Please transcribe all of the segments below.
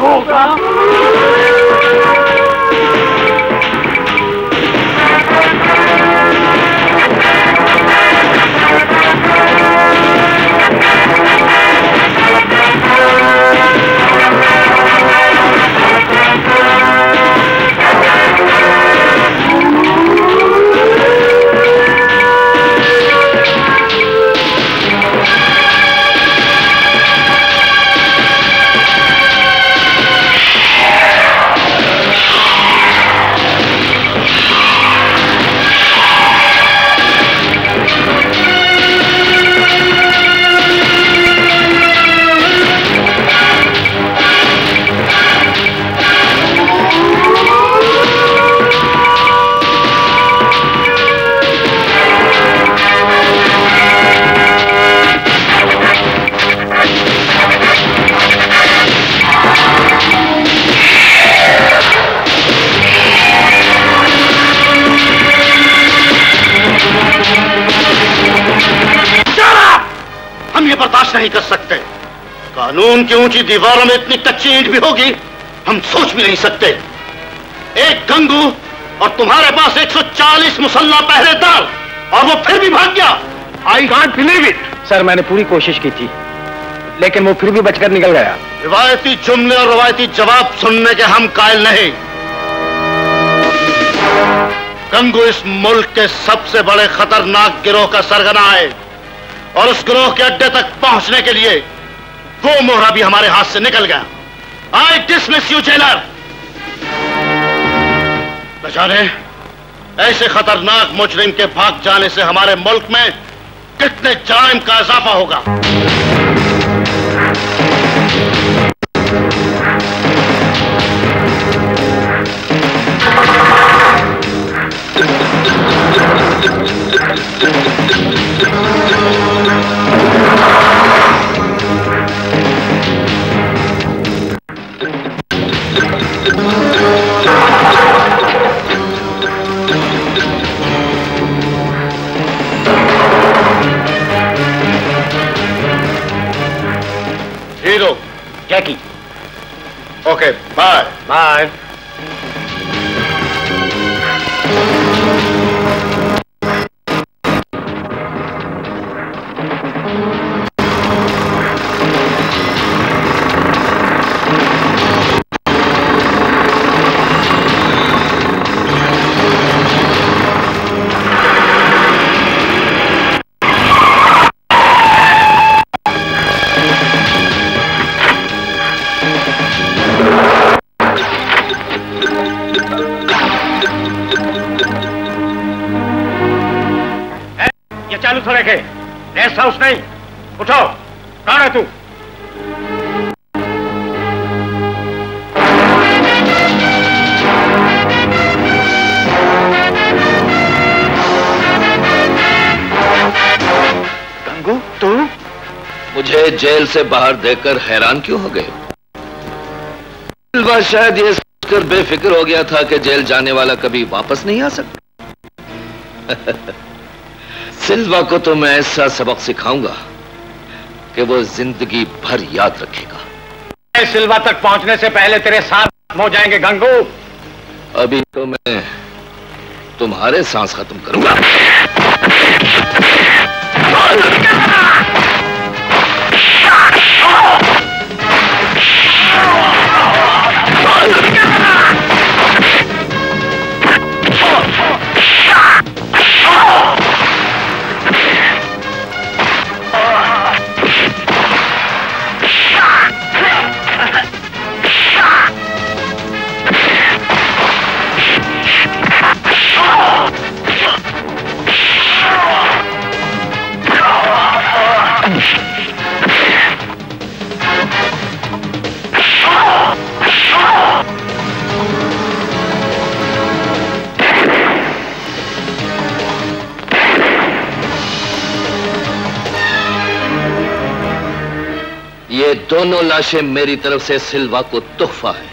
होगा। नहीं कर सकते। कानून की ऊंची दीवारों में इतनी कच्ची ईंट भी होगी हम सोच भी नहीं सकते। एक गंगू और तुम्हारे पास 140 मुसल्ला पहरेदार और वो फिर भी भाग गया। I can't believe it. Sir मैंने पूरी कोशिश की थी लेकिन वो फिर भी बचकर निकल गया। रिवायती जुमले और रिवायती जवाब सुनने के हम कायल नहीं। गंगू इस मुल्क के सबसे बड़े खतरनाक गिरोह का सरगना है और उस गिरोह के अड्डे तक पहुंचने के लिए वो मोहरा भी हमारे हाथ से निकल गया। I dismiss you jailer. न जाने ऐसे खतरनाक मुजरिम के भाग जाने से हमारे मुल्क में कितने जायम का इजाफा होगा। Jackie. Okay, bye. Bye. Rest house नहीं। उठो, कौन है तू? गंगू तू? मुझे जेल से बाहर देखकर हैरान क्यों हो गए? शायद ये सोचकर बेफिक्र हो गया था कि जेल जाने वाला कभी वापस नहीं आ सकता। सिल्वा को तो मैं ऐसा सबक सिखाऊंगा कि वो जिंदगी भर याद रखेगा। मैं सिल्वा तक पहुंचने से पहले तेरे साथ हो जाएंगे गंगू। अभी तो मैं तुम्हारे सांस खत्म करूंगा। दोनों लाशें मेरी तरफ से सिल्वा को तोहफा है।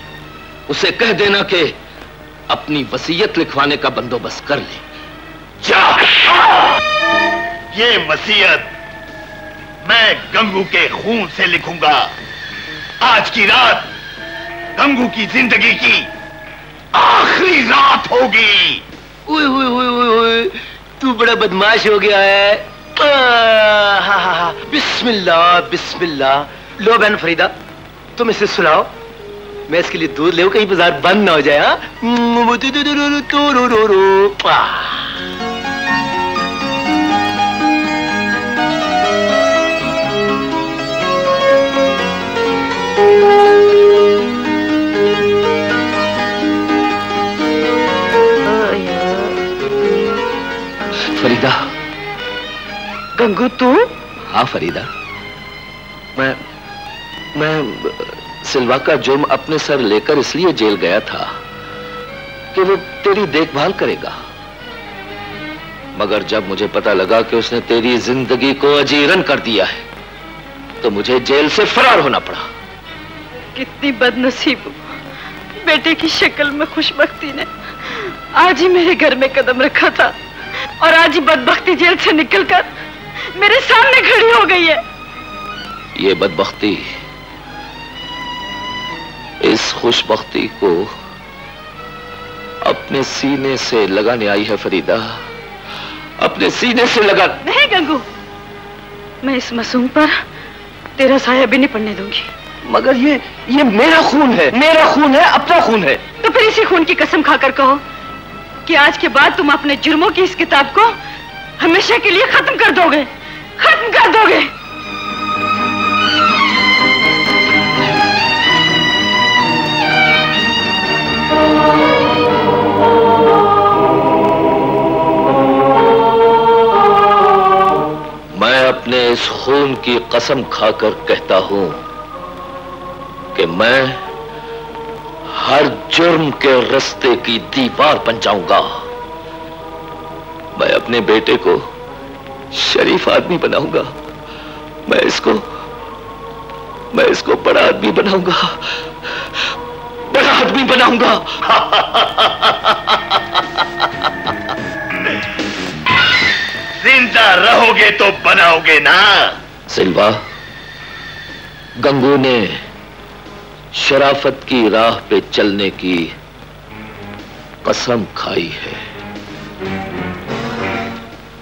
उसे कह देना कि अपनी वसीयत लिखवाने का बंदोबस्त कर ले। जा। ये वसीयत मैं गंगू के खून से लिखूंगा। आज की रात गंगू की जिंदगी की आखिरी रात होगी। ओए ओए ओए ओए तू बड़ा बदमाश हो गया है। बिस्मिल्लाह बिस्मिल्लाह। लो बहन फरीदा तुम इसे सुलाओ, मैं इसके लिए दूध ले आऊं, कहीं बाजार बंद ना हो जाए। हाँ फरीदा। गंगू तू? हाँ फरीदा, मैं सिल्वा का जुर्म अपने सर लेकर इसलिए जेल गया था कि वो तेरी देखभाल करेगा, मगर जब मुझे पता लगा कि उसने तेरी जिंदगी को अजीरन कर दिया है तो मुझे जेल से फरार होना पड़ा। कितनी बदनसीब बेटे की शक्ल में खुशबख्ती ने आज ही मेरे घर में कदम रखा था और आज ही बदबख्ती जेल से निकलकर मेरे सामने खड़ी हो गई है। ये बदबख्ती इस खुशबख्ती को अपने सीने से लगाने आई है फरीदा, अपने सीने से लगा। नहीं गंगू, मैं इस मासूम पर तेरा साया भी नहीं पड़ने दूंगी। मगर ये मेरा खून है, मेरा खून है, अपना खून है। तो फिर इसी खून की कसम खाकर कहो कि आज के बाद तुम अपने जुर्मों की इस किताब को हमेशा के लिए खत्म कर दोगे, खत्म कर दोगे। मैं अपने इस खून की कसम खाकर कहता हूं कि मैं हर जुर्म के रास्ते की दीवार बन जाऊंगा। मैं अपने बेटे को शरीफ आदमी बनाऊंगा, मैं इसको बड़ा आदमी बनाऊंगा, बड़ा आदमी बनाऊंगा। जिंदा रहोगे तो बनाओगे ना। सिल्वा, गंगू ने शराफत की राह पे चलने की कसम खाई है,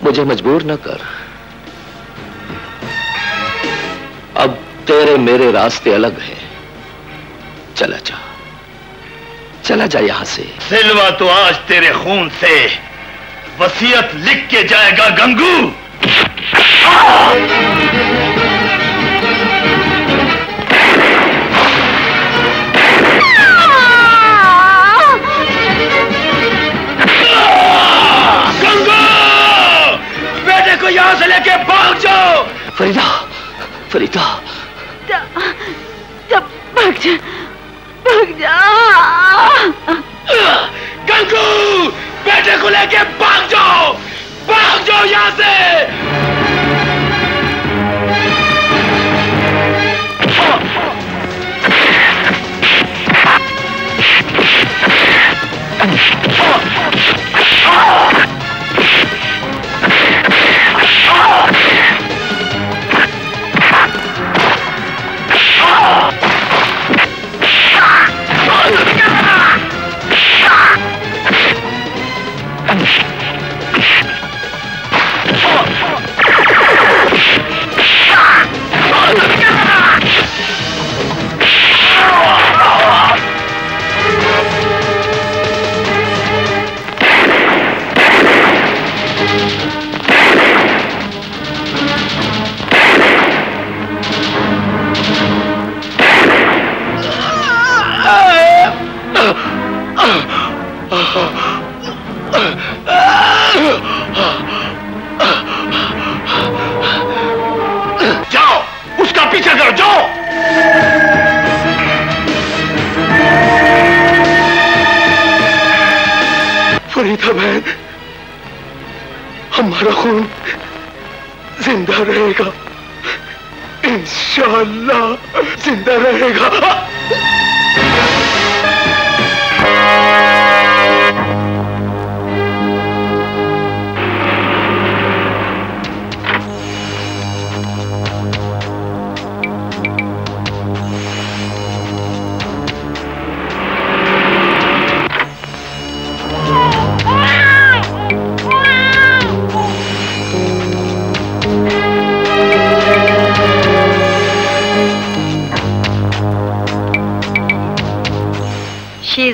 मुझे मजबूर न कर। अब तेरे मेरे रास्ते अलग हैं, चला जा यहां से। सिल्वा तो आज तेरे खून से वसीयत लिख के जाएगा गंगू। यहां से लेके भाग जाओ। फरीदा भाग जा। गंगू बेटे को लेके भाग जाओ यहां से।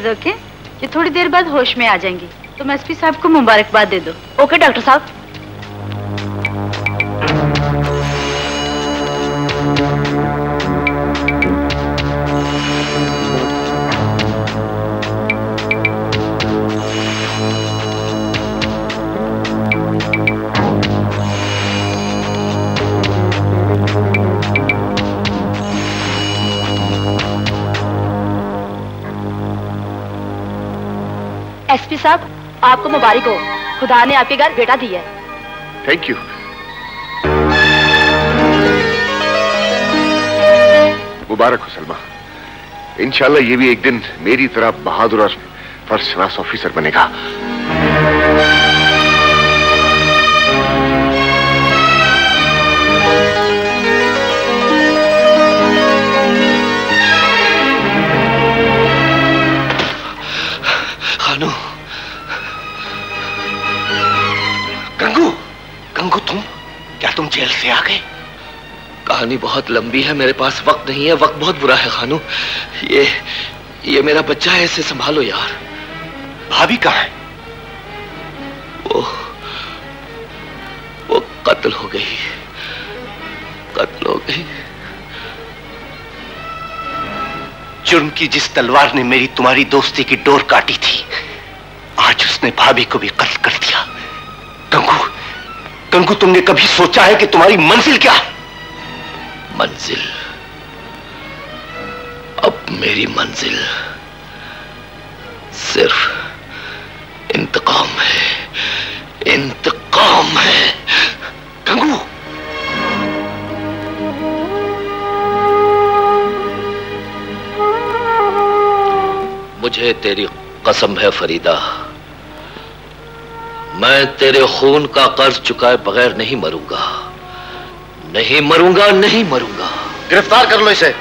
Please okay okay? ये थोड़ी देर बाद होश में आ जाएंगी। तुम तो एसपी साहब को मुबारकबाद दे दो। ओके okay, डॉक्टर साहब। एसपी साहब आपको मुबारक हो, खुदा ने आपके घर बेटा दिया है। Thank you. मुबारक हो सलमा। इंशाल्लाह ये भी एक दिन मेरी तरह बहादुर और फर्स्ट ऑफिसर बनेगा। गंगू तुम क्या तुम जेल से आ गए? कहानी बहुत लंबी है, मेरे पास वक्त नहीं है। वक्त बहुत बुरा है खानू। ये मेरा बच्चा है, इसे संभालो यार। भाभी कहाँ है? वो कत्ल हो गई। जुर्म की जिस तलवार ने मेरी तुम्हारी दोस्ती की डोर काटी थी, आज उसने भाभी को भी कत्ल कर दिया। कंकु तुमने कभी सोचा है कि तुम्हारी मंजिल क्या है? मंजिल? अब मेरी मंजिल सिर्फ इंतकाम है, इंतकाम है। कंकु मुझे तेरी कसम है फरीदा, मैं तेरे खून का कर्ज चुकाए बगैर नहीं मरूंगा, नहीं मरूंगा, नहीं मरूंगा। गिरफ्तार कर लो इसे।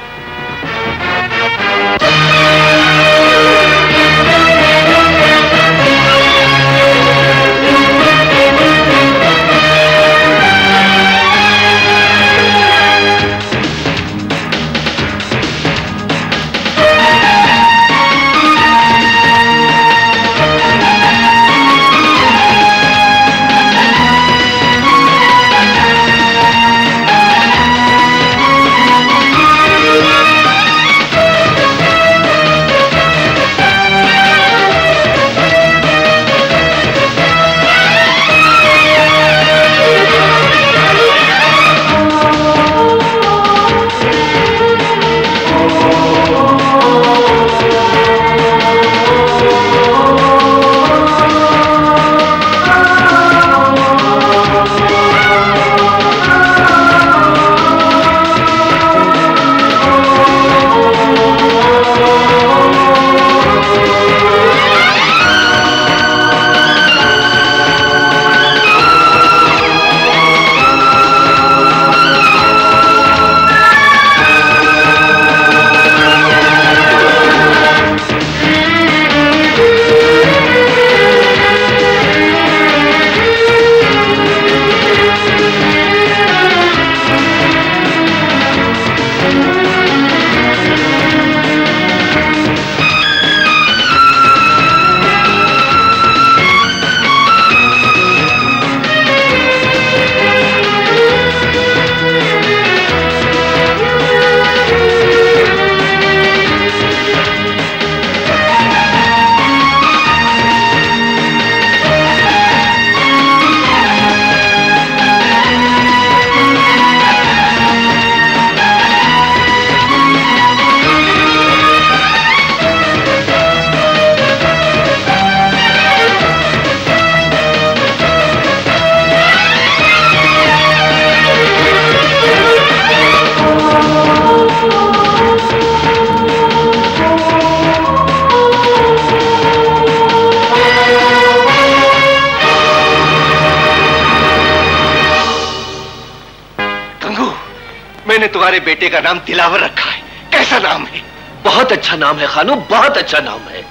बेटे का नाम दिलावर रखा है। कैसा नाम है? बहुत अच्छा नाम है खानू, बहुत अच्छा नाम है।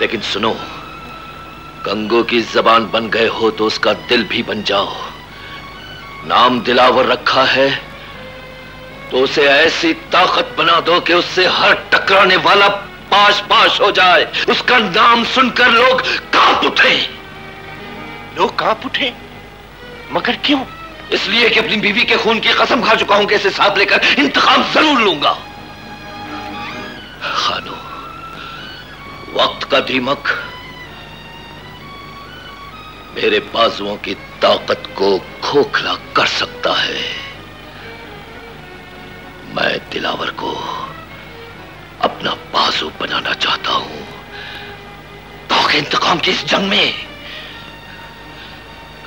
लेकिन सुनो, गंगू की जबान बन गए हो तो उसका दिल भी बन जाओ। नाम दिलावर रखा है तो उसे ऐसी ताकत बना दो कि उससे हर टकराने वाला पाश पाश हो जाए। उसका नाम सुनकर लोग कांप उठे। लोग कांप उठे, मगर क्यों? इसलिए कि अपनी बीवी के खून की कसम खा चुका हूं कि इसे साथ लेकर इंतकाम जरूर लूंगा। खानो, वक्त का दीमक मेरे बाजुओं की ताकत को खोखला कर सकता है। मैं दिलावर को अपना बाजू बनाना चाहता हूं, ताकि इंतकाम की इस जंग में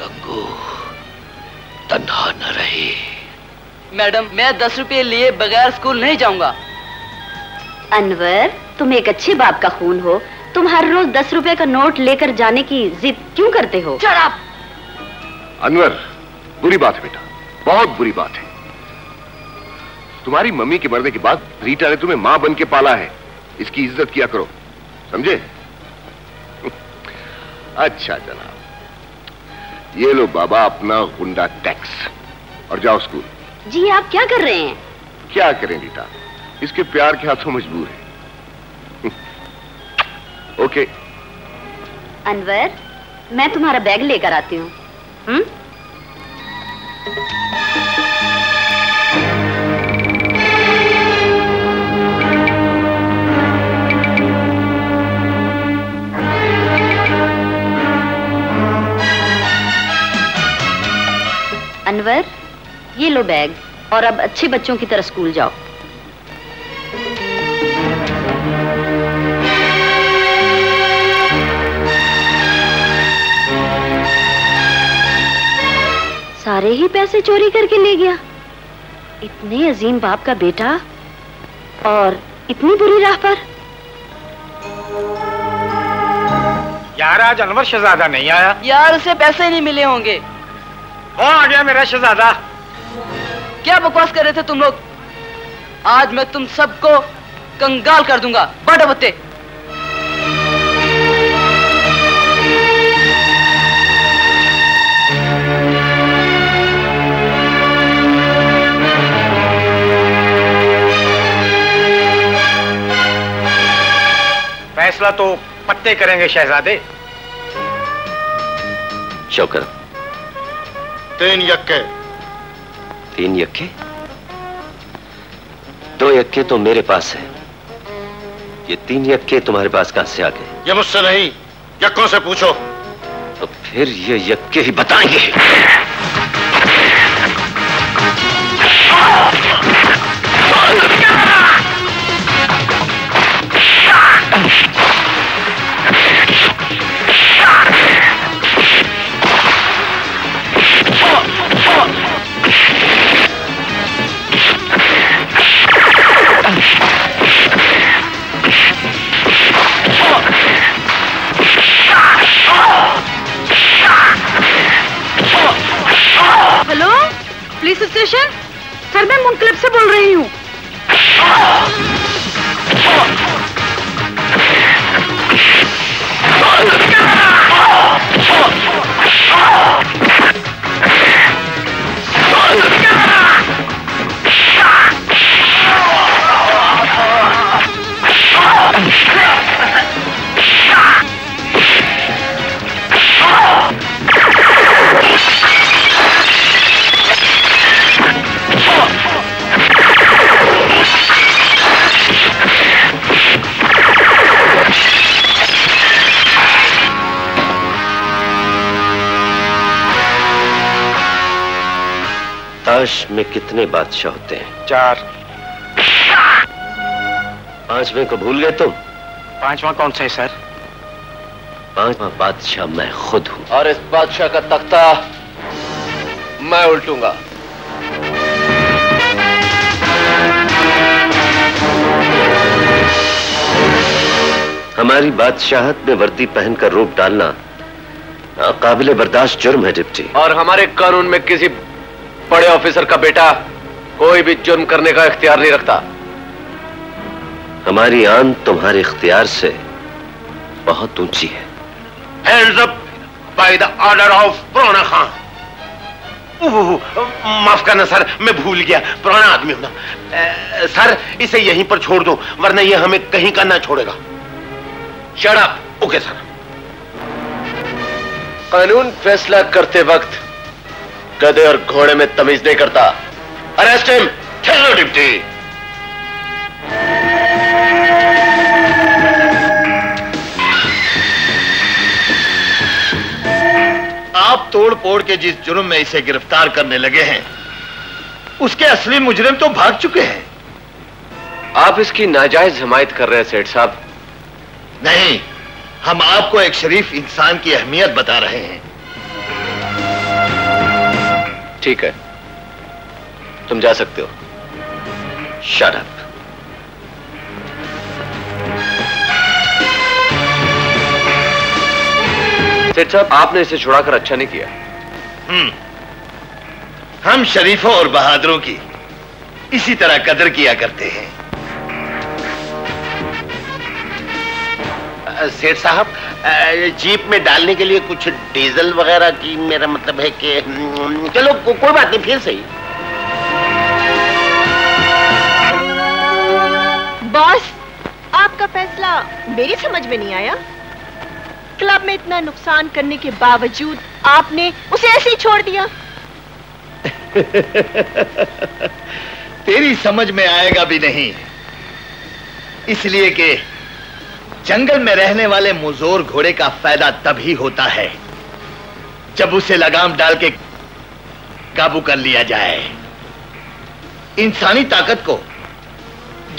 गंगू तन्हा न रहे। मैडम, मैं 10 रुपए लिए बगैर स्कूल नहीं जाऊंगा। अनवर, तुम एक अच्छे बाप का खून हो। तुम हर रोज 10 रुपए का नोट लेकर जाने की जिद क्यों करते हो? चल आप। अनवर, बुरी बात है बेटा, बहुत बुरी बात है। तुम्हारी मम्मी के मरने के बाद रीटा ने तुम्हें माँ बन के पाला है, इसकी इज्जत किया करो, समझे? अच्छा जनाब, ये लो बाबा अपना गुंडा टैक्स, और जाओ स्कूल। जी, आप क्या कर रहे हैं? क्या करें रीटा, इसके प्यार के हाथों मजबूर है। ओके। अनवर, मैं तुम्हारा बैग लेकर आती हूँ। अनवर, ये लो बैग, और अब अच्छे बच्चों की तरह स्कूल जाओ। सारे ही पैसे चोरी करके ले गया। इतने अजीम बाप का बेटा, और इतनी बुरी राह पर। यार, आज अनवर शहजादा नहीं आया। यार, उसे पैसे नहीं मिले होंगे। वो आ गया मेरा शहजादा। क्या बकवास कर रहे थे तुम लोग? आज मैं तुम सबको कंगाल कर दूंगा। बाटा बत्ते। फैसला तो पत्ते करेंगे शहजादे। शौकर, 3 यक्के। 3 यक्के? 2 यक्के तो मेरे पास है, ये 3 यक्के तुम्हारे पास कहां से आ गए? ये मुझसे नहीं, यक्कों से पूछो। तो फिर ये यक्के ही बताएंगे। Hello, police station. सर, मैं मुनकलब से बोल रही हूँ। ताश में कितने बादशाह होते हैं? 4। 5वें को भूल गए तुम? 5वां कौन सा है सर? 5वां बादशाह मैं खुद हूँ, और इस बादशाह का तख्ता मैं उल्टूंगा। हमारी बादशाहत में वर्दी पहनकर रूप डालना नाकाबिले बर्दाश्त जुर्म है डिप्टी। और हमारे कानून में किसी बड़े ऑफिसर का बेटा कोई भी जुर्म करने का इख्तियार नहीं रखता। हमारी आन तुम्हारे इख्तियार से बहुत ऊंची है। Hands up by the order of Prona Khan। माफ करना सर, मैं भूल गया, पुराना आदमी हूं ना। सर इसे यहीं पर छोड़ दो वरना ये हमें कहीं का ना छोड़ेगा। Shut up. Okay sir. कानून फैसला करते वक्त गधे और घोड़े में तमीज नहीं करता। Arrest him. चलो डिप्टी। आप तोड़ फोड़ के जिस जुर्म में इसे गिरफ्तार करने लगे हैं उसके असली मुजरिम तो भाग चुके हैं। आप इसकी नाजायज हिमायत कर रहे हैं सेठ साहब। नहीं, हम आपको एक शरीफ इंसान की अहमियत बता रहे हैं। ठीक है, तुम जा सकते हो। Shut up. सेठ साहब, आपने इसे छुड़ाकर अच्छा नहीं किया। हम शरीफों और बहादुरों की इसी तरह कदर किया करते हैं। सेठ साहब, जीप में डालने के लिए कुछ डीजल वगैरह की, मेरा मतलब है कि चलो कोई बात नहीं, फिर सही। बॉस, आपका फैसला मेरी समझ में नहीं आया। क्लब में इतना नुकसान करने के बावजूद आपने उसे ऐसे ही छोड़ दिया। तेरी समझ में आएगा भी नहीं, इसलिए कि जंगल में रहने वाले मुजोर घोड़े का फायदा तभी होता है जब उसे लगाम डाल के काबू कर लिया जाए। इंसानी ताकत को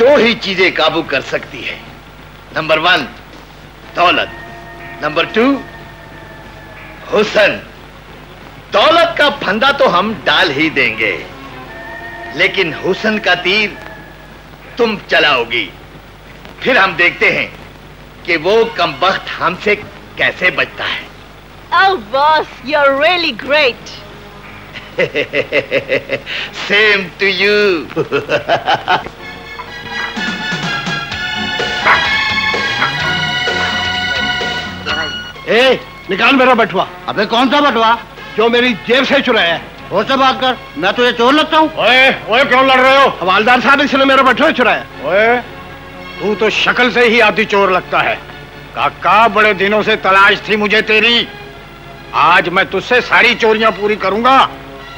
दो ही चीजें काबू कर सकती है, नंबर वन दौलत, नंबर टू हुसन। दौलत का फंदा तो हम डाल ही देंगे लेकिन हुसन का तीर तुम चलाओगी। फिर हम देखते हैं कि वो कमबख्त हमसे कैसे बचता है। Oh boss, you're really great. Same to you. ए, निकाल मेरा बटुआ। अबे कौन सा बटुआ? जो मेरी जेब से चुराया है। वो सब आकर मैं तुझे चोर लगता हूँ? ओए, ओए क्यों लड़ रहे हो? हवालदार साहब इसने मेरा बटुआ चुराया। ओए, तू तो शक्ल से ही आधी चोर लगता है। काका, बड़े दिनों से तलाश थी मुझे तेरी। आज मैं तुझसे सारी चोरियां पूरी करूंगा।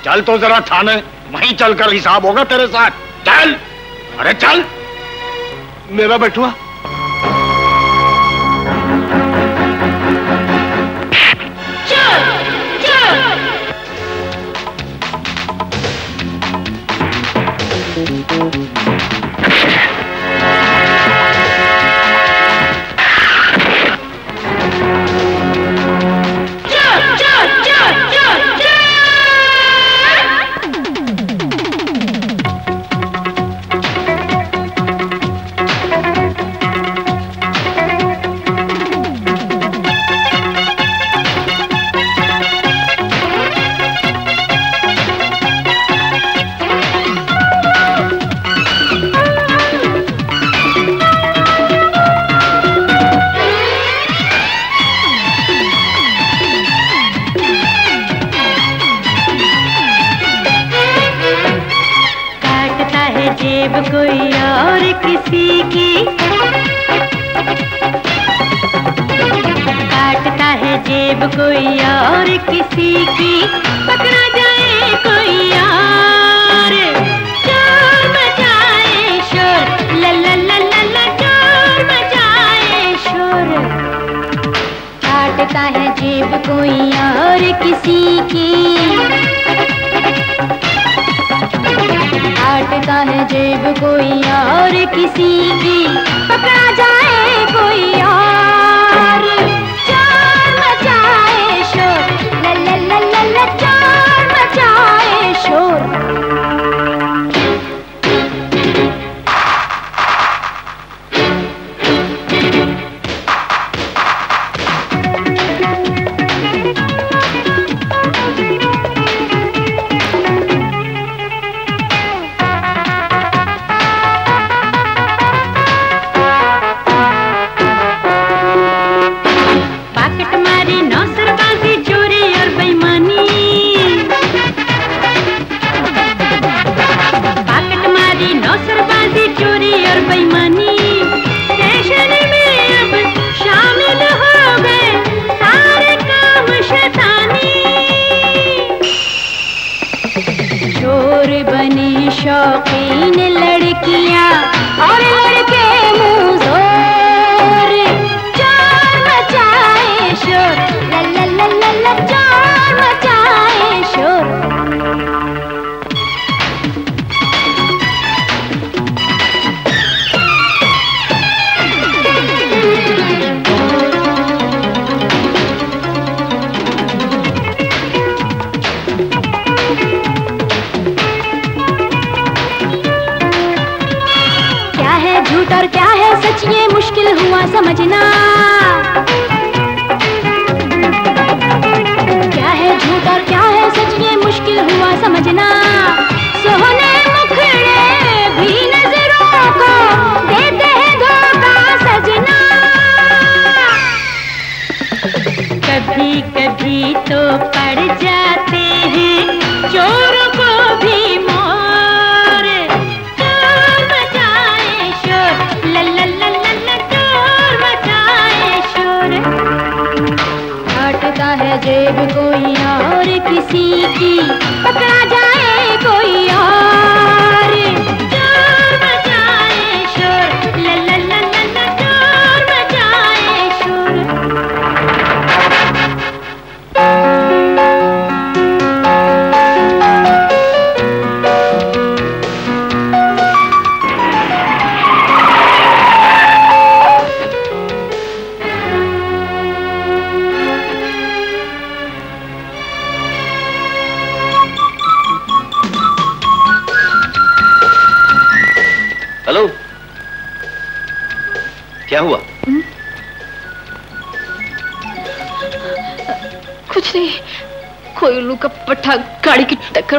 चल तो जरा थाने, वहीं चलकर हिसाब होगा तेरे साथ। चल। अरे चल। मेरा बटुआ।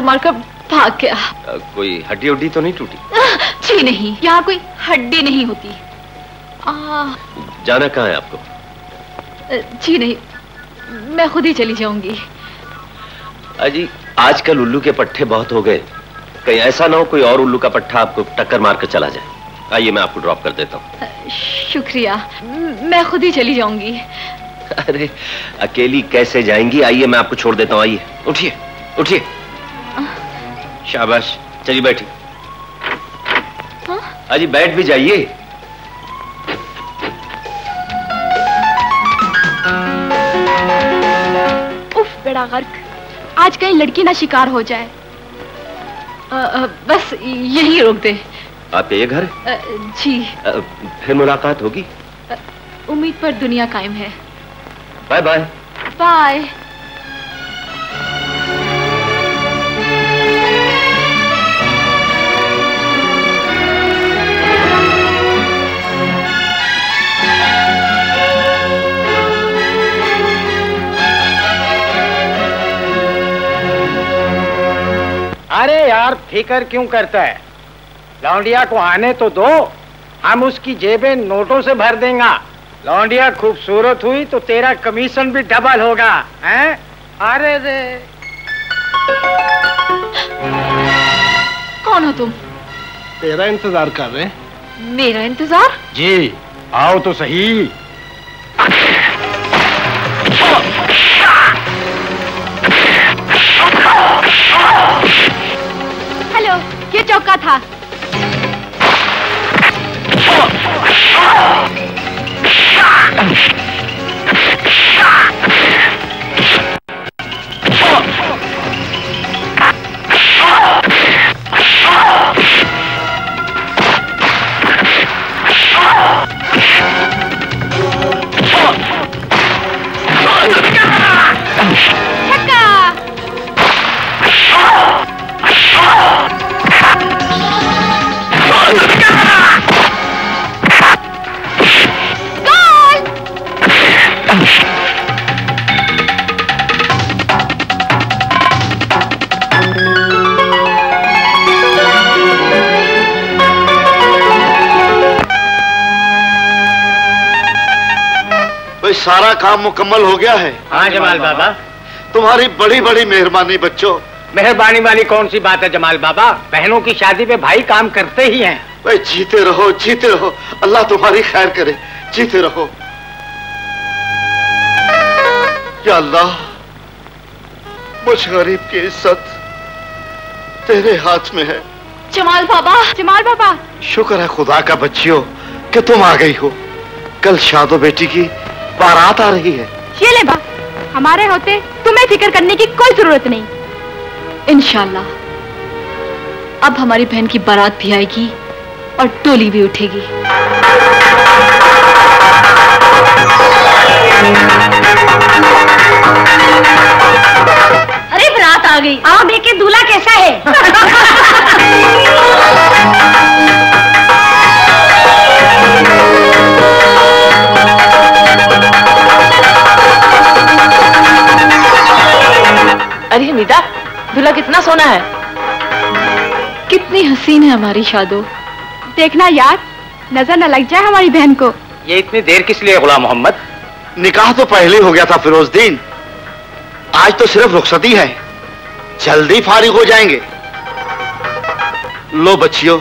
मारकर भाग गया। कोई हड्डी उड्डी तो नहीं टूटी? जी नहीं, यहाँ कोई हड्डी नहीं होती। जाना कहाँ है आपको? जी नहीं, मैं खुद ही चली जाऊंगी। अजी आजकल उल्लू के पट्ठे बहुत हो गए, कहीं ऐसा ना हो कोई और उल्लू का पट्ठा आपको टक्कर मारकर चला जाए। आइए मैं आपको ड्रॉप कर देता हूँ। शुक्रिया, मैं खुद ही चली जाऊंगी। अरे अकेली कैसे जाएंगी, आइए मैं आपको छोड़ देता हूँ। आइए उठिए उठिए। शाबाश, चलिए बैठिए। अजी बैठ भी जाइए। उफ बेड़ा गर्क, आज कहीं लड़की ना शिकार हो जाए। बस यही रोक दे। आपके ये घर? जी। फिर मुलाकात होगी, उम्मीद पर दुनिया कायम है। Bye bye. बाय। अरे यार फिकर क्यों करता है, लौंडिया को आने तो दो, हम उसकी जेबें नोटों से भर देंगे। लौंडिया खूबसूरत हुई तो तेरा कमीशन भी डबल होगा। हैं? अरे रे, कौन हो तुम? तेरा इंतजार कर रहे। मेरा इंतजार? जी आओ तो सही। ये चौका था। सारा काम मुकम्मल हो गया है? हाँ जमाल बाबा, तुम्हारी बड़ी बड़ी मेहरबानी बच्चों। मेहरबानी वाली कौन सी बात है जमाल बाबा, बहनों की शादी पे भाई काम करते ही हैं। भाई जीते रहो, जीते रहो, अल्लाह तुम्हारी खैर करे, जीते रहो। या अल्लाह, मुझ गरीब की इज्जत तेरे हाथ में है। जमाल बाबा, जमाल बाबा, शुक्र है खुदा का बच्चियों कि तुम आ गई हो। कल शादो बेटी की बारात आ रही है। ये ले बा, हमारे होते तुम्हें फिक्र करने की कोई जरूरत नहीं। इंशाल्लाह अब हमारी बहन की बारात भी आएगी और टोली भी उठेगी। अरे बारात आ गई, आओ देखे दूल्हा कैसा है। अरे मीता, दूल्हा कितना सोना है। कितनी हसीन है हमारी शादो। देखना यार, नजर न लग जाए हमारी बहन को। ये इतनी देर किस लिए गुलाम मोहम्मद? निकाह तो पहले हो गया था फिरोजदीन, आज तो सिर्फ रुखसती है, जल्दी फारिग हो जाएंगे। लो बच्चियों,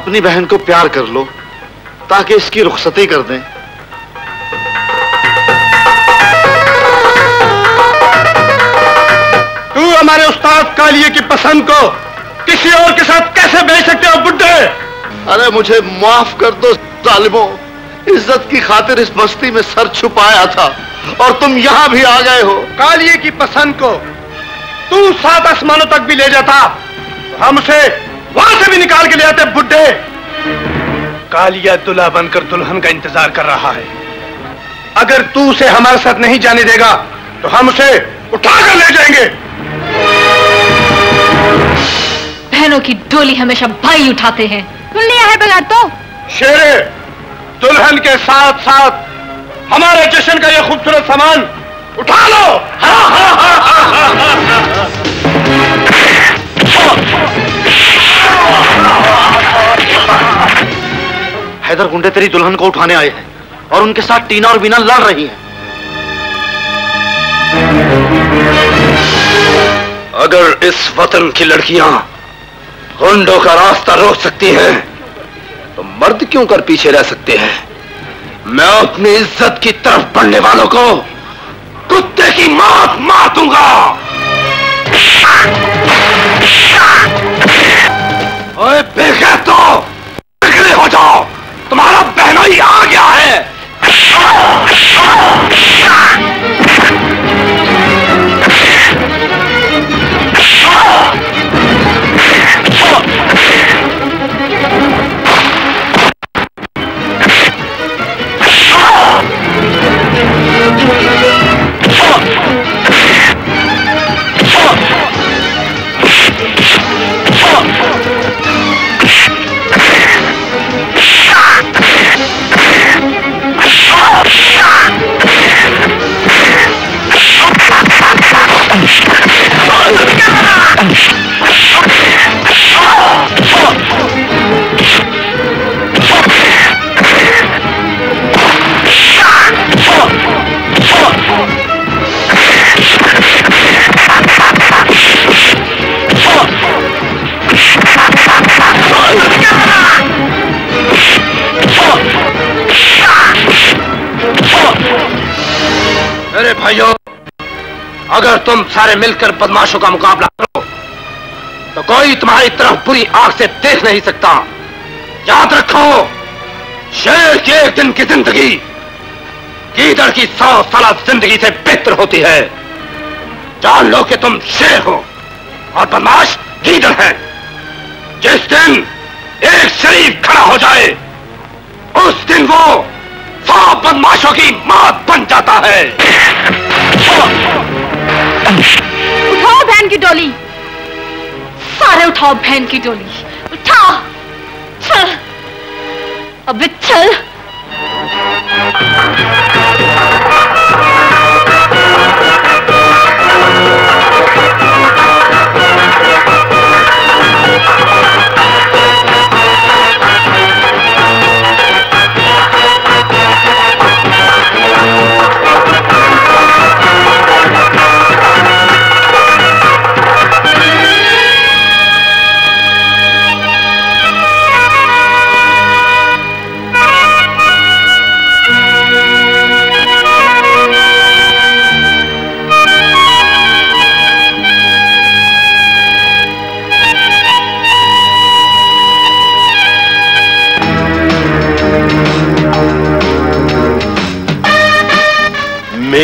अपनी बहन को प्यार कर लो ताकि इसकी रुखसती कर दें। तू हमारे उस्ताद कालिए की पसंद को किसी और के साथ कैसे भेज सकते हो बुड्ढे? अरे मुझे माफ कर दो जालिमों, इज्जत की खातिर इस बस्ती में सर छुपाया था और तुम यहाँ भी आ गए हो। कालिए की पसंद को तू 7 आसमानों तक भी ले जाता, हम उसे वहां से भी निकाल के ले आते बुड्ढे। कालिया दूल्हा बनकर दुल्हन का इंतजार कर रहा है, अगर तू उसे हमारे साथ नहीं जाने देगा तो हम उसे उठाकर ले जाएंगे। बहनों की डोली हमेशा भाई उठाते हैं। सुन लिया है बगैर तो? शेरे, दुल्हन के साथ साथ हमारे जश्न का यह खूबसूरत सामान उठा लो। हा, हा, हा, हा, हा, हा, हा। हैदर गुंडे तेरी दुल्हन को उठाने आए हैं और उनके साथ टीना और बीना लड़ रही हैं। अगर इस वतन की लड़कियां गुंडों का रास्ता रोक सकती हैं तो मर्द क्यों कर पीछे रह सकते हैं। मैं अपनी इज्जत की तरफ बढ़ने वालों को कुत्ते की मौत मार दूंगा। ओए बेगैरत, तो बिगड़े हो जाओ, तुम्हारा बहनोई आ गया है। मेरे भाइयों, अगर तुम सारे मिलकर बदमाशों का मुकाबला करो तो कोई तुम्हारी तरफ बुरी आंख से देख नहीं सकता। याद रखो, शेर के एक दिन की जिंदगी गीदड़ की 100 साल जिंदगी से बेहतर होती है। जान लो कि तुम शेर हो और बदमाश गीदड़ है। जिस दिन एक शरीफ खड़ा हो जाए उस दिन वो 100 बदमाशों की मौत बन जाता है। उठाओ बहन की डोली, सारे उठाओ बहन की डोली, उठाओ। चल अबे चल।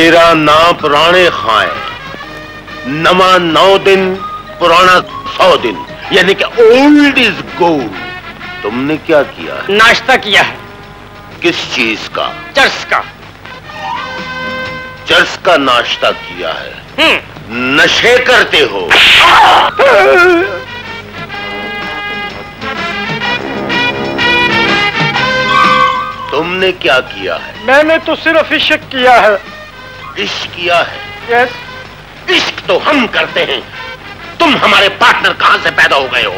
तेरा नाम पुराने खाए, नवा 9 दिन पुराना 100 दिन, यानी कि ओल्ड इज गोल्ड। तुमने क्या किया? नाश्ता किया है। किस चीज का? चर्स का। चर्स का नाश्ता किया है? नशे करते हो? तुमने क्या किया है? मैंने तो सिर्फ इश्क किया है। इश्क किया है? यस। इश्क तो हम करते हैं, तुम हमारे पार्टनर कहां से पैदा हो गए हो?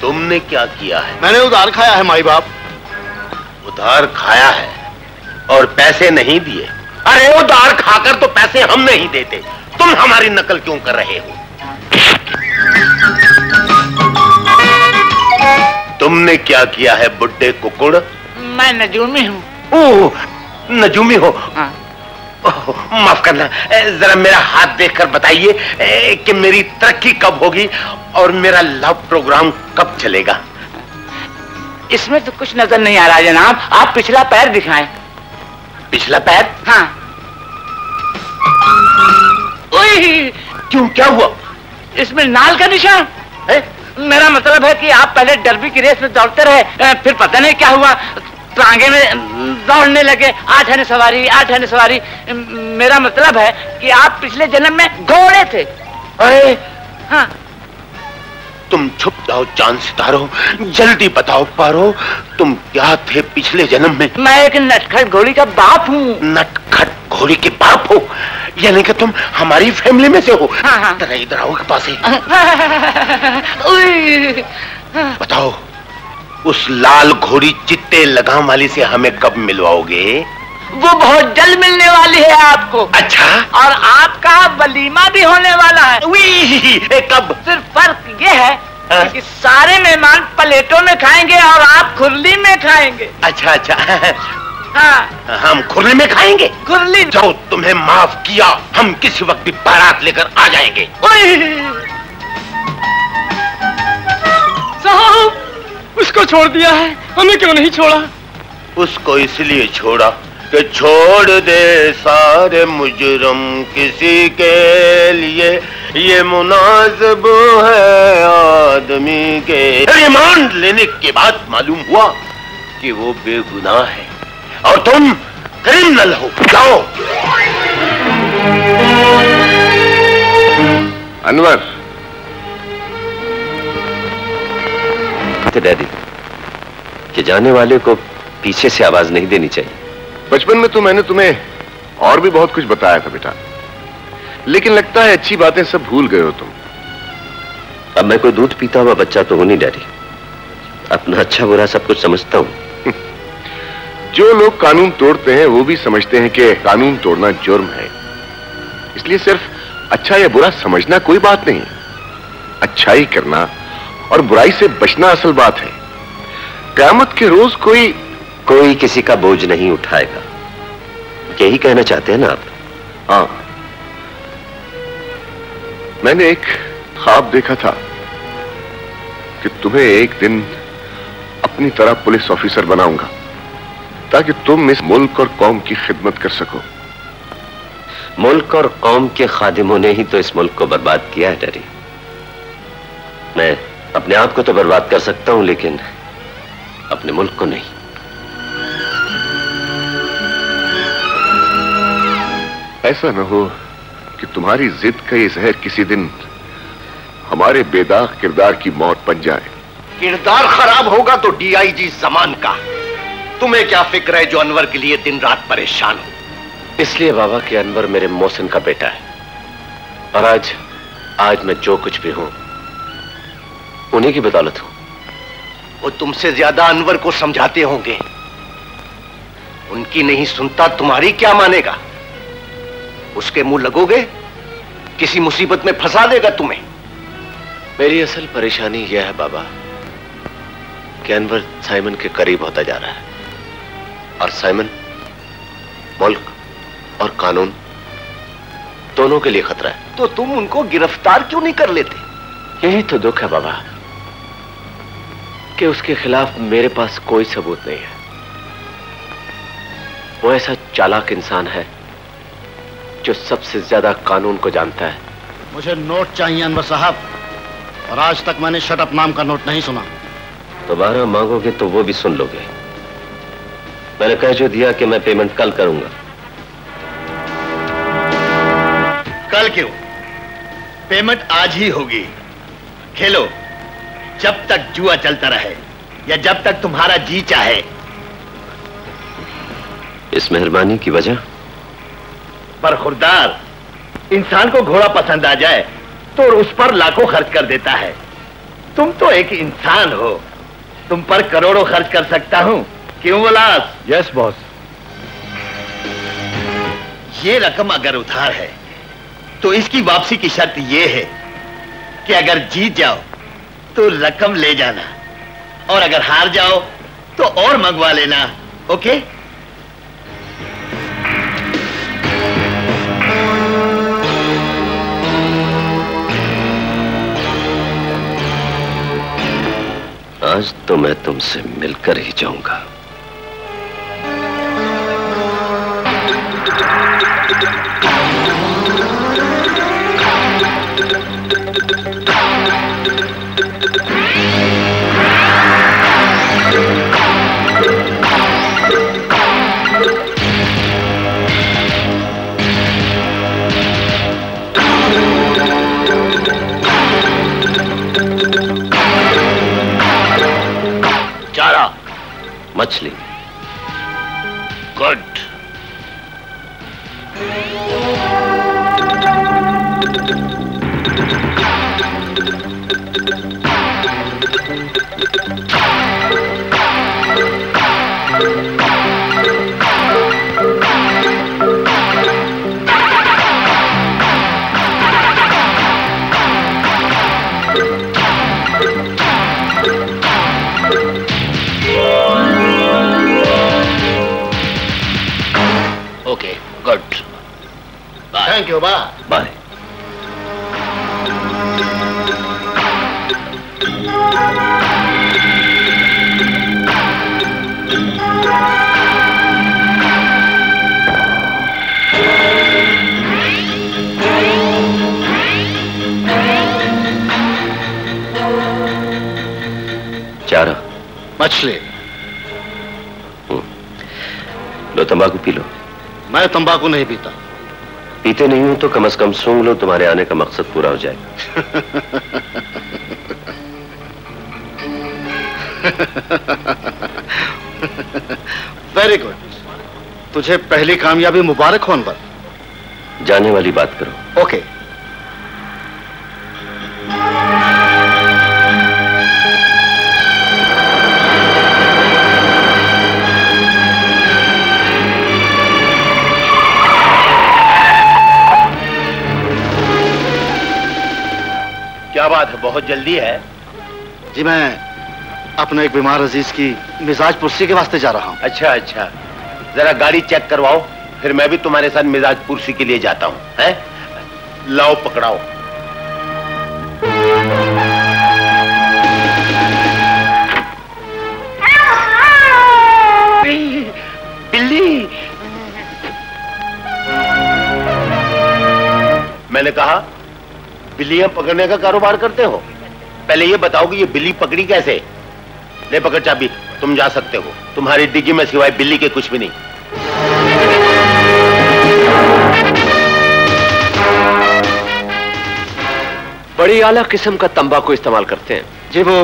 तुमने क्या किया है? मैंने उधार खाया है माई बाप। उधार खाया है और पैसे नहीं दिए? अरे उधार खाकर तो पैसे हम नहीं देते, तुम हमारी नकल क्यों कर रहे हो? तुमने क्या किया है बुड्ढे कुकुड़? मैं नजूमी हूँ। ओह, नजूमी हो? हाँ। माफ करना, जरा मेरा हाथ देखकर बताइए कि मेरी तरक्की कब होगी और मेरा लव प्रोग्राम कब चलेगा? इसमें तो कुछ नजर नहीं आ रहा जनाब, आप पिछला पैर दिखाएं। पिछला पैर? हाँ। ओए, क्यों, क्या हुआ? इसमें नाल का निशान है। मेरा मतलब है कि आप पहले डर्बी की रेस में दौड़ते रहे, फिर पता नहीं क्या हुआ, तांगे में दौड़ने लगे, 8 आने सवारी। मेरा मतलब है कि आप पिछले जन्म में घोड़े थे। अरे हाँ। तुम छुप जाओ चांद सितारों, जल्दी बताओ पारो, तुम क्या थे पिछले जन्म में? मैं एक नटखट घोड़ी का बाप हूँ। नटखट घोड़ी के बाप हो, यानी कि तुम हमारी फैमिली में से हो। हाँ। तरह इधर आओ के पास ही। हाँ। बताओ, उस लाल घोड़ी चिट्टे लगाम वाली से हमें कब मिलवाओगे? वो बहुत जल्द मिलने वाली है आपको। अच्छा? और आपका वलीमा भी होने वाला है। कब? सिर्फ फर्क ये है कि सारे मेहमान प्लेटों में खाएंगे और आप खुरली में खाएंगे। अच्छा अच्छा। हाँ। हम खुरली में खाएंगे। खुरली? जाओ, तुम्हें माफ किया, हम किसी वक्त भी बारात लेकर आ जाएंगे। साहब, उसको छोड़ दिया है, हमें क्यों नहीं छोड़ा? उसको इसलिए छोड़ा कि छोड़ दे सारे मुजरम किसी के लिए ये मुनासिब है आदमी के। रिमांड लेने के बाद मालूम हुआ कि वो बेगुनाह है और तुम क्रिमिनल हो। जाओ। अनवर, डैडी के जाने वाले को पीछे से आवाज नहीं देनी चाहिए। बचपन में तो मैंने तुम्हें और भी बहुत कुछ बताया था बेटा, लेकिन लगता है अच्छी बातें सब भूल गए हो तुम। अब मैं कोई दूध पीता हुआ बच्चा तो हूं नहीं डैडी, अपना अच्छा बुरा सब कुछ समझता हूं। जो लोग कानून तोड़ते हैं वो भी समझते हैं कि कानून तोड़ना जुर्म है, इसलिए सिर्फ अच्छा या बुरा समझना कोई बात नहीं, अच्छाई करना और बुराई से बचना असल बात है। क़यामत के रोज कोई किसी का बोझ नहीं उठाएगा, यही कहना चाहते हैं ना आप? हाँ। मैंने एक ख्वाब देखा था कि तुम्हें एक दिन अपनी तरह पुलिस ऑफिसर बनाऊंगा ताकि तुम इस मुल्क और कौम की खिदमत कर सको। मुल्क और कौम के खादिमों ने ही तो इस मुल्क को बर्बाद किया है डैडी। मैं अपने आप को तो बर्बाद कर सकता हूं, लेकिन अपने मुल्क को नहीं। ऐसा ना हो कि तुम्हारी जिद का ये जहर किसी दिन हमारे बेदाग किरदार की मौत बन जाए। किरदार खराब होगा तो DIG जमान का। तुम्हें क्या फिक्र है जो अनवर के लिए दिन रात परेशान हो? इसलिए बाबा कि अनवर मेरे मोहसिन का बेटा है और आज मैं जो कुछ भी हूं उन्हीं की बदौलत हूं। वो तुमसे ज्यादा अनवर को समझाते होंगे, उनकी नहीं सुनता तुम्हारी क्या मानेगा? उसके मुंह लगोगे, किसी मुसीबत में फंसा देगा तुम्हें। मेरी असल परेशानी यह है बाबा कि अनवर साइमन के करीब होता जा रहा है और साइमन मुल्क और कानून दोनों के लिए खतरा है। तो तुम उनको गिरफ्तार क्यों नहीं कर लेते? यही तो दुख है बाबा कि उसके खिलाफ मेरे पास कोई सबूत नहीं है। वो ऐसा चालाक इंसान है जो सबसे ज्यादा कानून को जानता है। मुझे नोट चाहिए अनवर साहब, और आज तक मैंने शटअप नाम का नोट नहीं सुना। दोबारा मांगोगे तो वो भी सुन लोगे। मैंने कह जो दिया कि मैं पेमेंट कल करूंगा। कल क्यों, पेमेंट आज ही होगी। खेलो जब तक जुआ चलता रहे या जब तक तुम्हारा जी चाहे। इस मेहरबानी की वजह? पर खुरदार, इंसान को घोड़ा पसंद आ जाए तो उस पर लाखों खर्च कर देता है। तुम तो एक इंसान हो, तुम पर करोड़ों खर्च कर सकता हूं। क्यों वलास? Yes boss. ये रकम अगर उधार है तो इसकी वापसी की शर्त यह है कि अगर जीत जाओ तो रकम ले जाना, और अगर हार जाओ तो और मंगवा लेना। ओके? आज तो मैं तुमसे मिलकर ही जाऊंगा। मछली। Good. Thank you. Bye bye. चारा। मछली। लो तंबाकू पी लो। मैं तंबाकू नहीं पीता। पीते नहीं हो तो कम से कम सूंघ लो, तुम्हारे आने का मकसद पूरा हो जाएगा। Very good. तुझे पहली कामयाबी मुबारक हो अनवर। जाने वाली बात करो। ओके। बात है, बहुत जल्दी है जी। मैं अपने एक बीमार अजीज की मिजाज पुरसी के वास्ते जा रहा हूँ। अच्छा अच्छा, जरा गाड़ी चेक करवाओ, फिर मैं भी तुम्हारे साथ मिजाज पुरसी के लिए जाता हूँ। हैं? लाओ पकड़ाओ। बिल्ली। मैंने कहा बिल्लियां पकड़ने का कारोबार करते हो? पहले ये बताओ कि ये बिल्ली पकड़ी कैसे? ले पकड़ चाबी, तुम जा सकते हो। तुम्हारी डिग्गी में सिवाय बिल्ली के कुछ भी नहीं। बड़ी आला किस्म का तंबाकू इस्तेमाल करते हैं जी। वो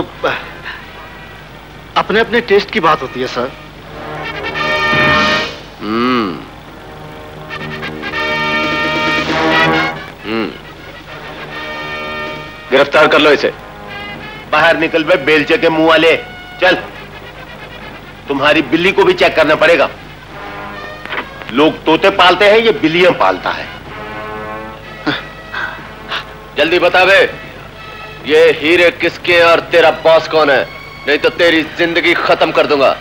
अपने अपने टेस्ट की बात होती है सर। गिरफ्तार कर लो इसे। बाहर निकल बे बेलचे के मुंह वाले। चल, तुम्हारी बिल्ली को भी चेक करना पड़ेगा। लोग तोते पालते हैं, ये बिल्लियां पालता है। जल्दी बता बे, ये हीरे किसके और तेरा बॉस कौन है? नहीं तो तेरी जिंदगी खत्म कर दूंगा।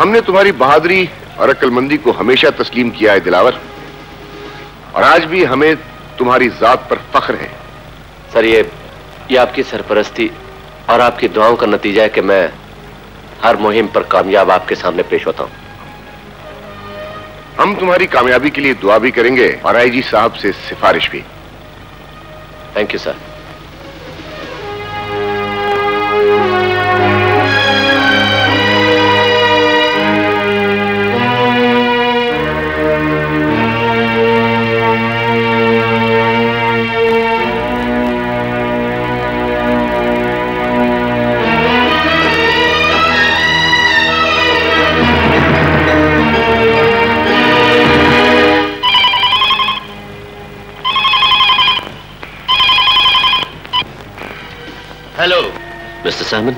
हमने तुम्हारी बहादुरी और अक्लमंदी को हमेशा तस्लीम किया है दिलावर, और आज भी हमें तुम्हारी जात पर फख्र है। सर ये आपकी सरपरस्ती और आपकी दुआओं का नतीजा है कि मैं हर मुहिम पर कामयाब आपके सामने पेश होता हूं। हम तुम्हारी कामयाबी के लिए दुआ भी करेंगे और आईजी साहब से सिफारिश भी। Thank you sir. सामन,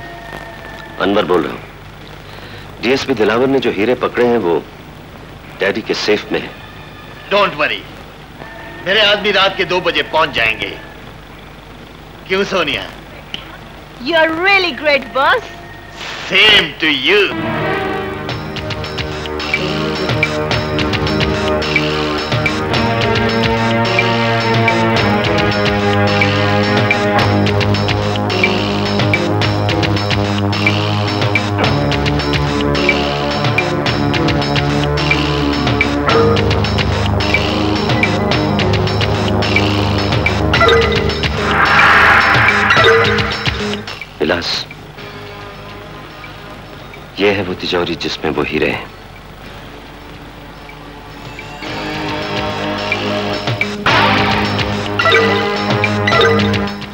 अनवर बोल रहा हूं। डीएसपी दिलावर ने जो हीरे पकड़े हैं वो डैडी के सेफ में है। डोंट वरी, मेरे आदमी रात के 2 बजे पहुंच जाएंगे। क्यों Sonia? You are really great boss. Same to you. यह है वो तिजोरी जिसमें वो हीरे हैं।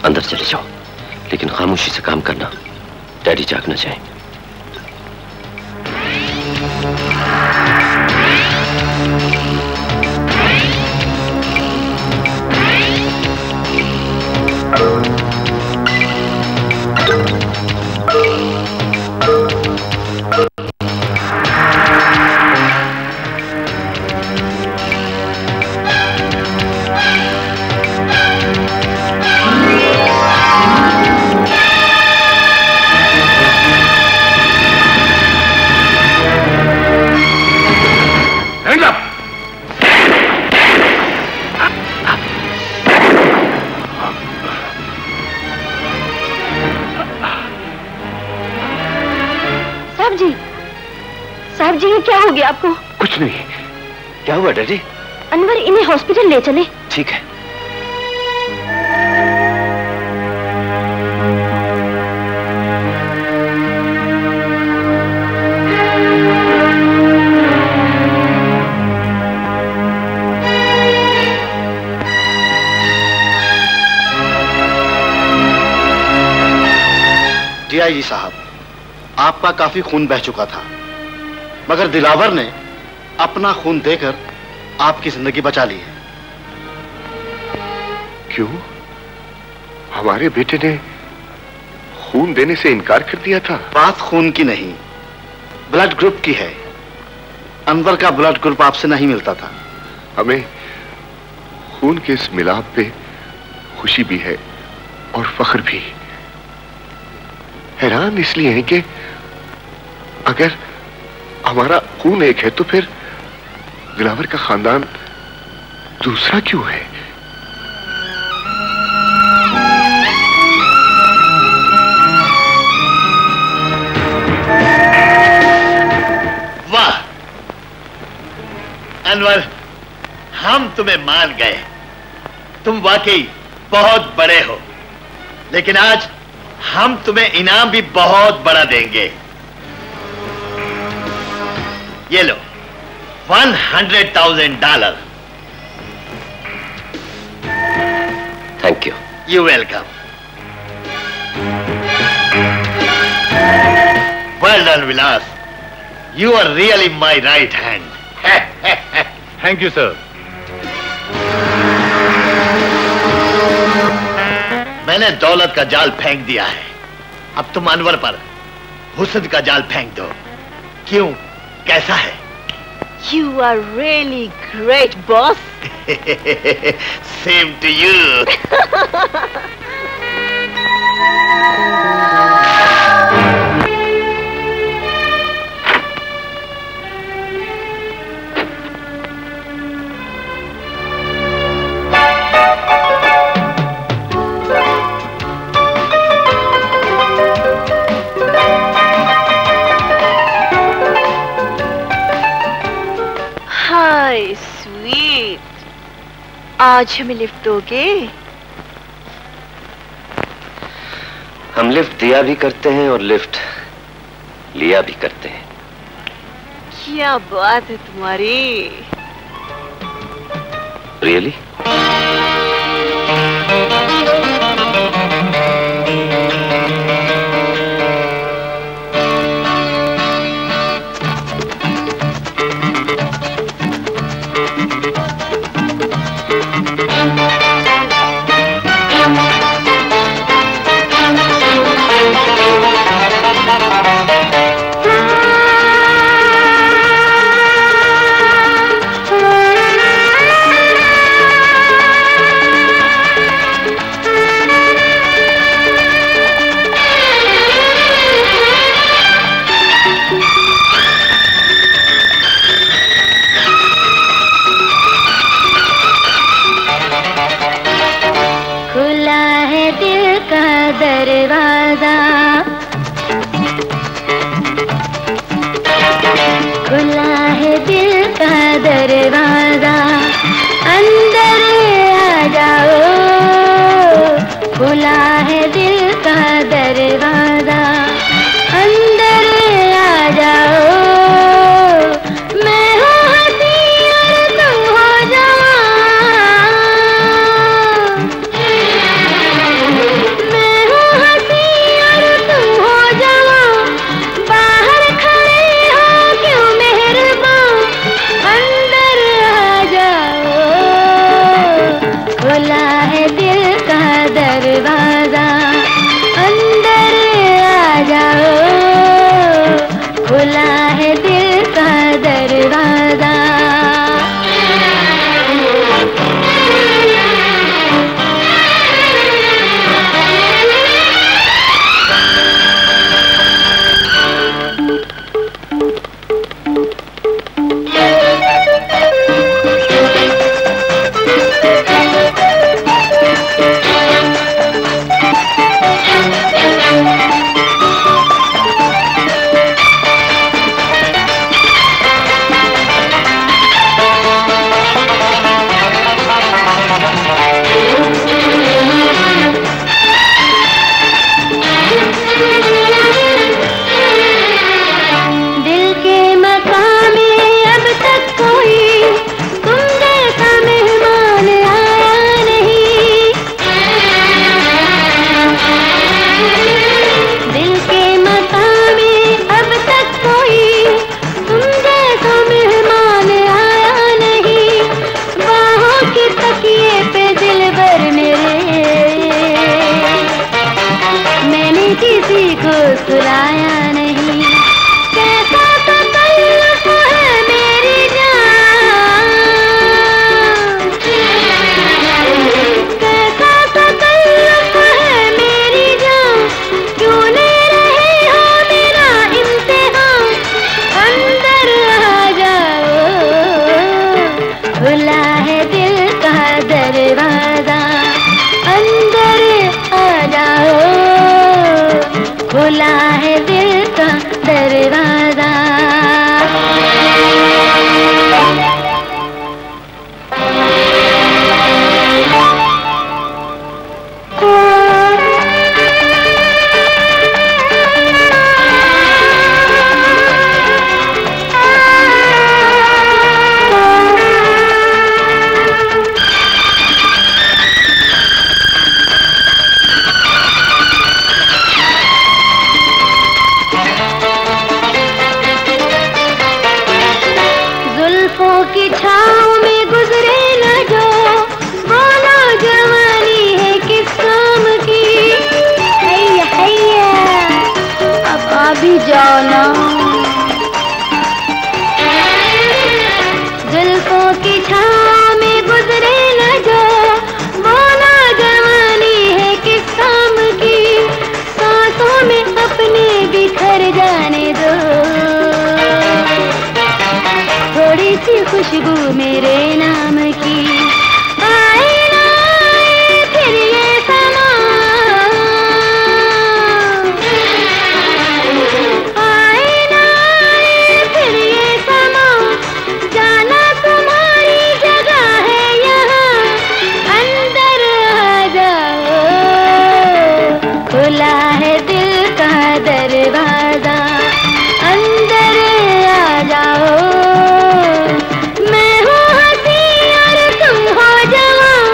अंदर चले जाओ, लेकिन खामोशी से काम करना, डैडी जागना चाहेंगे। आपको कुछ नहीं? क्या हुआ डैडी? अनवर इन्हें हॉस्पिटल ले चले। ठीक है। डीआईजी साहब, आपका काफी खून बह चुका था, मगर दिलावर ने अपना खून देकर आपकी जिंदगी बचा ली है। क्यों? हमारे बेटे ने खून देने से इनकार कर दिया था। बात खून की नहीं, ब्लड ग्रुप की है। अनवर का ब्लड ग्रुप आपसे नहीं मिलता था। हमें खून के इस मिलाप पे खुशी भी है और फख्र भी। हैरान इसलिए है कि अगर हमारा खून एक है तो फिर दिलावर का खानदान दूसरा क्यों है? वाह अनवर, हम तुम्हें मान गए। तुम वाकई बहुत बड़े हो, लेकिन आज हम तुम्हें इनाम भी बहुत बड़ा देंगे। ये लो $100,000। Thank you. You welcome. Well done Vilas, you are really my right hand. Thank you sir. मैंने दौलत का जाल फेंक दिया है, अब तुम अनवर पर हुस्न का जाल फेंक दो। क्यों, कैसा है? You are really great, boss. Same to you. आज हमें लिफ्ट दोगे? हम लिफ्ट दिया भी करते हैं और लिफ्ट लिया भी करते हैं। क्या बात है तुम्हारी। रियली? दरवाजा, अंदर आ जाओ। मैं हूँ हंसी और तुम हो जवां,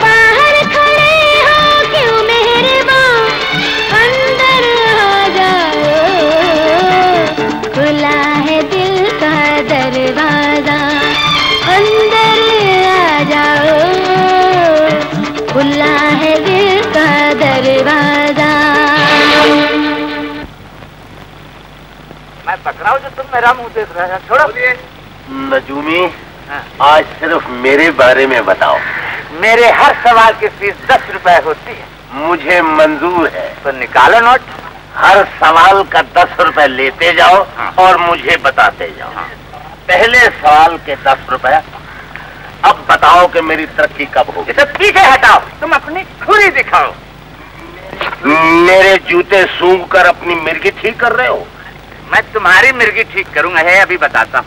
बाहर खड़े हो क्यों मेहरबां। अंदर आ जाओ, खुला है दिल का दरवाजा, अंदर आ जाओ। खुला है दिल का दरवाजा। मैं पकड़ाऊं जो तुम मेरा मुंह देख रहे हो? छोड़ो नजूमी, आज सिर्फ मेरे बारे में बताओ। मेरे हर सवाल की फीस 10 रुपए होती है। मुझे मंजूर है। तो निकालो नोट। हर सवाल का 10 रुपए लेते जाओ और मुझे बताते जाओ। पहले सवाल के 10 रुपए। अब बताओ कि मेरी तरक्की कब होगी। सब ठीक है, हटाओ। तुम अपनी छुरी दिखाओ। मेरे जूते सूंघ कर अपनी मिर्गी ठीक कर रहे हो। मैं तुम्हारी मिर्गी ठीक करूंगा, है अभी बताता हूँ।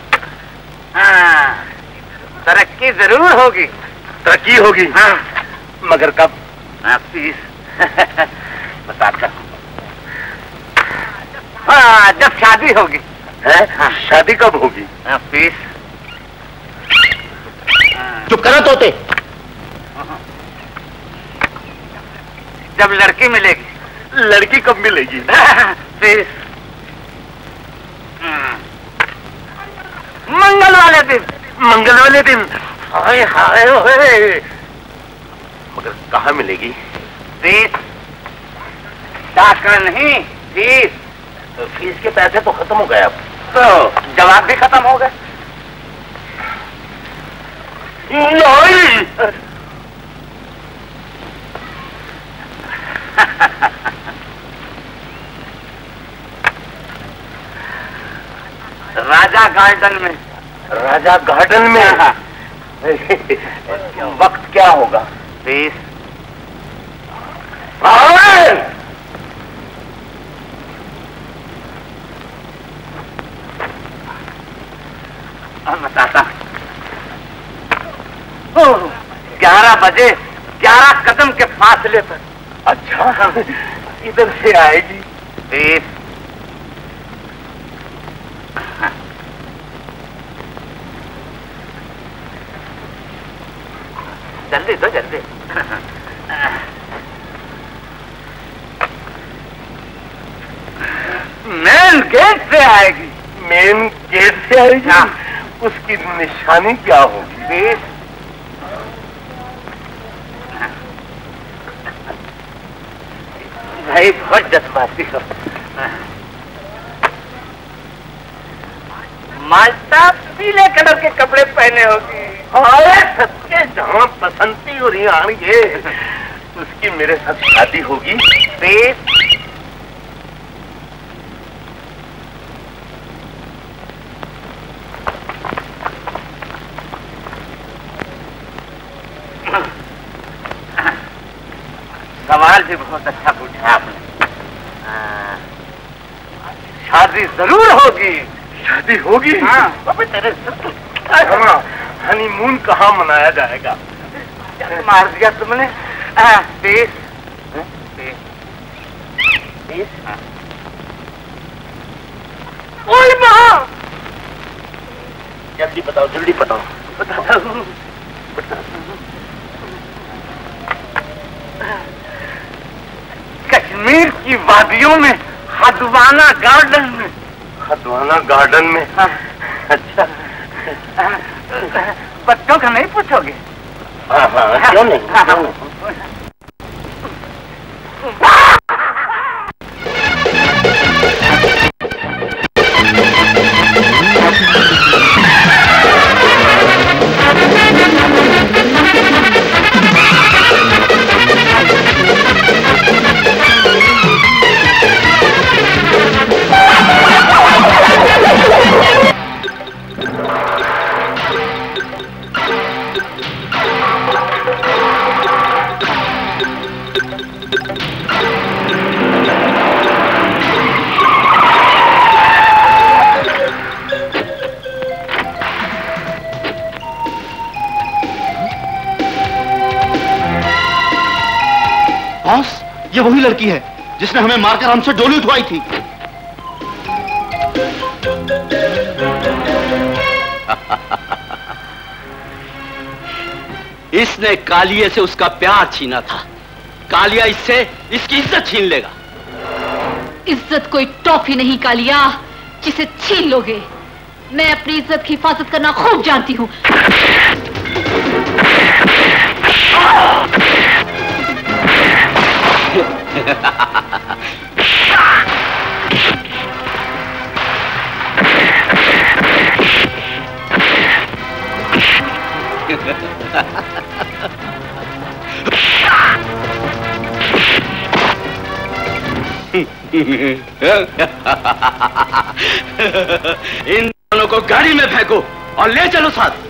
तरक्की जरूर होगी। तरक्की होगी? हाँ, मगर कब? प्लीज बताता हूँ। हाँ, जब शादी होगी। है? हाँ। शादी कब होगी? प्लीज चुप करो तोते। जब लड़की मिलेगी। लड़की कब मिलेगी? प्लीज मंगल वाले दिन। मंगल वाले दिन? हाय हाय हाय। मगर कहाँ मिलेगी? फीस। डाका नहीं, फीस। तो फीस के पैसे तो खत्म हो गए। अब तो जवाब भी खत्म हो गए। राजा गार्डन में। राजा गार्डन में? हाँ। वक्त क्या होगा? प्लीज। बताता। 11 बजे 11 कदम के फासले पर। अच्छा, इधर से आएगी। प्लीज। जल्दी दो, जल्दी। मेन गेट से आएगी। मेन गेट से आएगी? हाँ। उसकी निशानी क्या होगी? भाई बहुत जज्बाती हो। मालता पीले कलर के कपड़े पहने होगी। अरे सबके जहाँ बसंती और यहाँ ये। उसकी मेरे साथ शादी होगी। सवाल भी बहुत अच्छा पूछा आपने। शादी जरूर होगी। शादी होगी? हाँ। बाबा तेरे सब। हनीमून कहाँ मनाया जाएगा? मार दिया तुमने। जल्दी बताओ, जल्दी बताओ। कश्मीर की वादियों में, हदवाना गार्डन में। हदवाना गार्डन में? हाँ। अच्छा। बच्चों का नहीं पूछोगे? क्यों नहीं? जिसने हमें मारकर हमसे डोली उठवाई थी। इसने कालिए से उसका प्यार छीना था, कालिया इससे इसकी इज्जत छीन लेगा। इज्जत कोई टॉफी नहीं कालिया, जिसे छीन लोगे। मैं अपनी इज्जत की हिफाजत करना खूब जानती हूँ। इन दोनों को गाड़ी में फेंको और ले चलो साथ।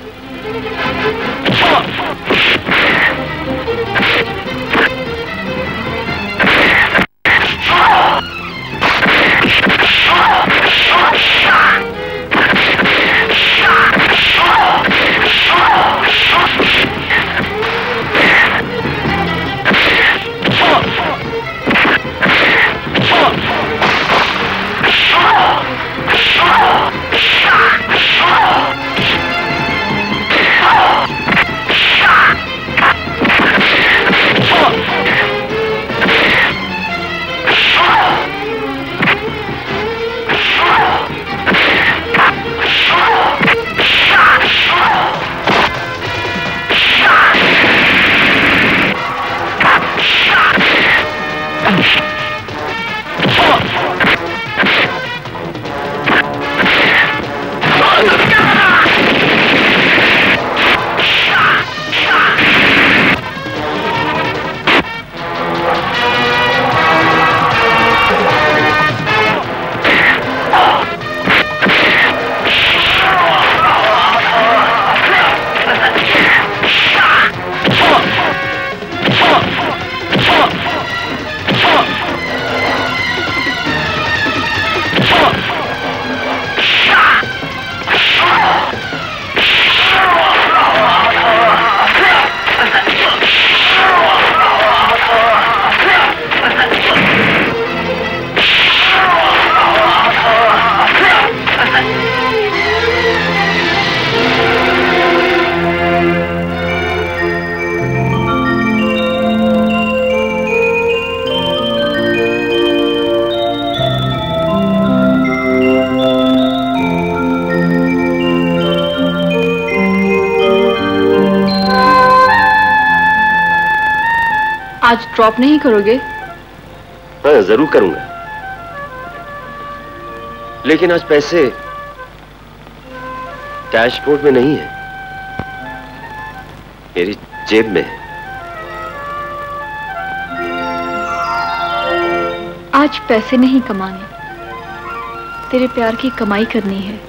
ड्रॉप नहीं करोगे? हाँ, जरूर करूंगा, लेकिन आज पैसे डैशबोर्ड में नहीं है, मेरी जेब में है। आज पैसे नहीं कमाने, तेरे प्यार की कमाई करनी है।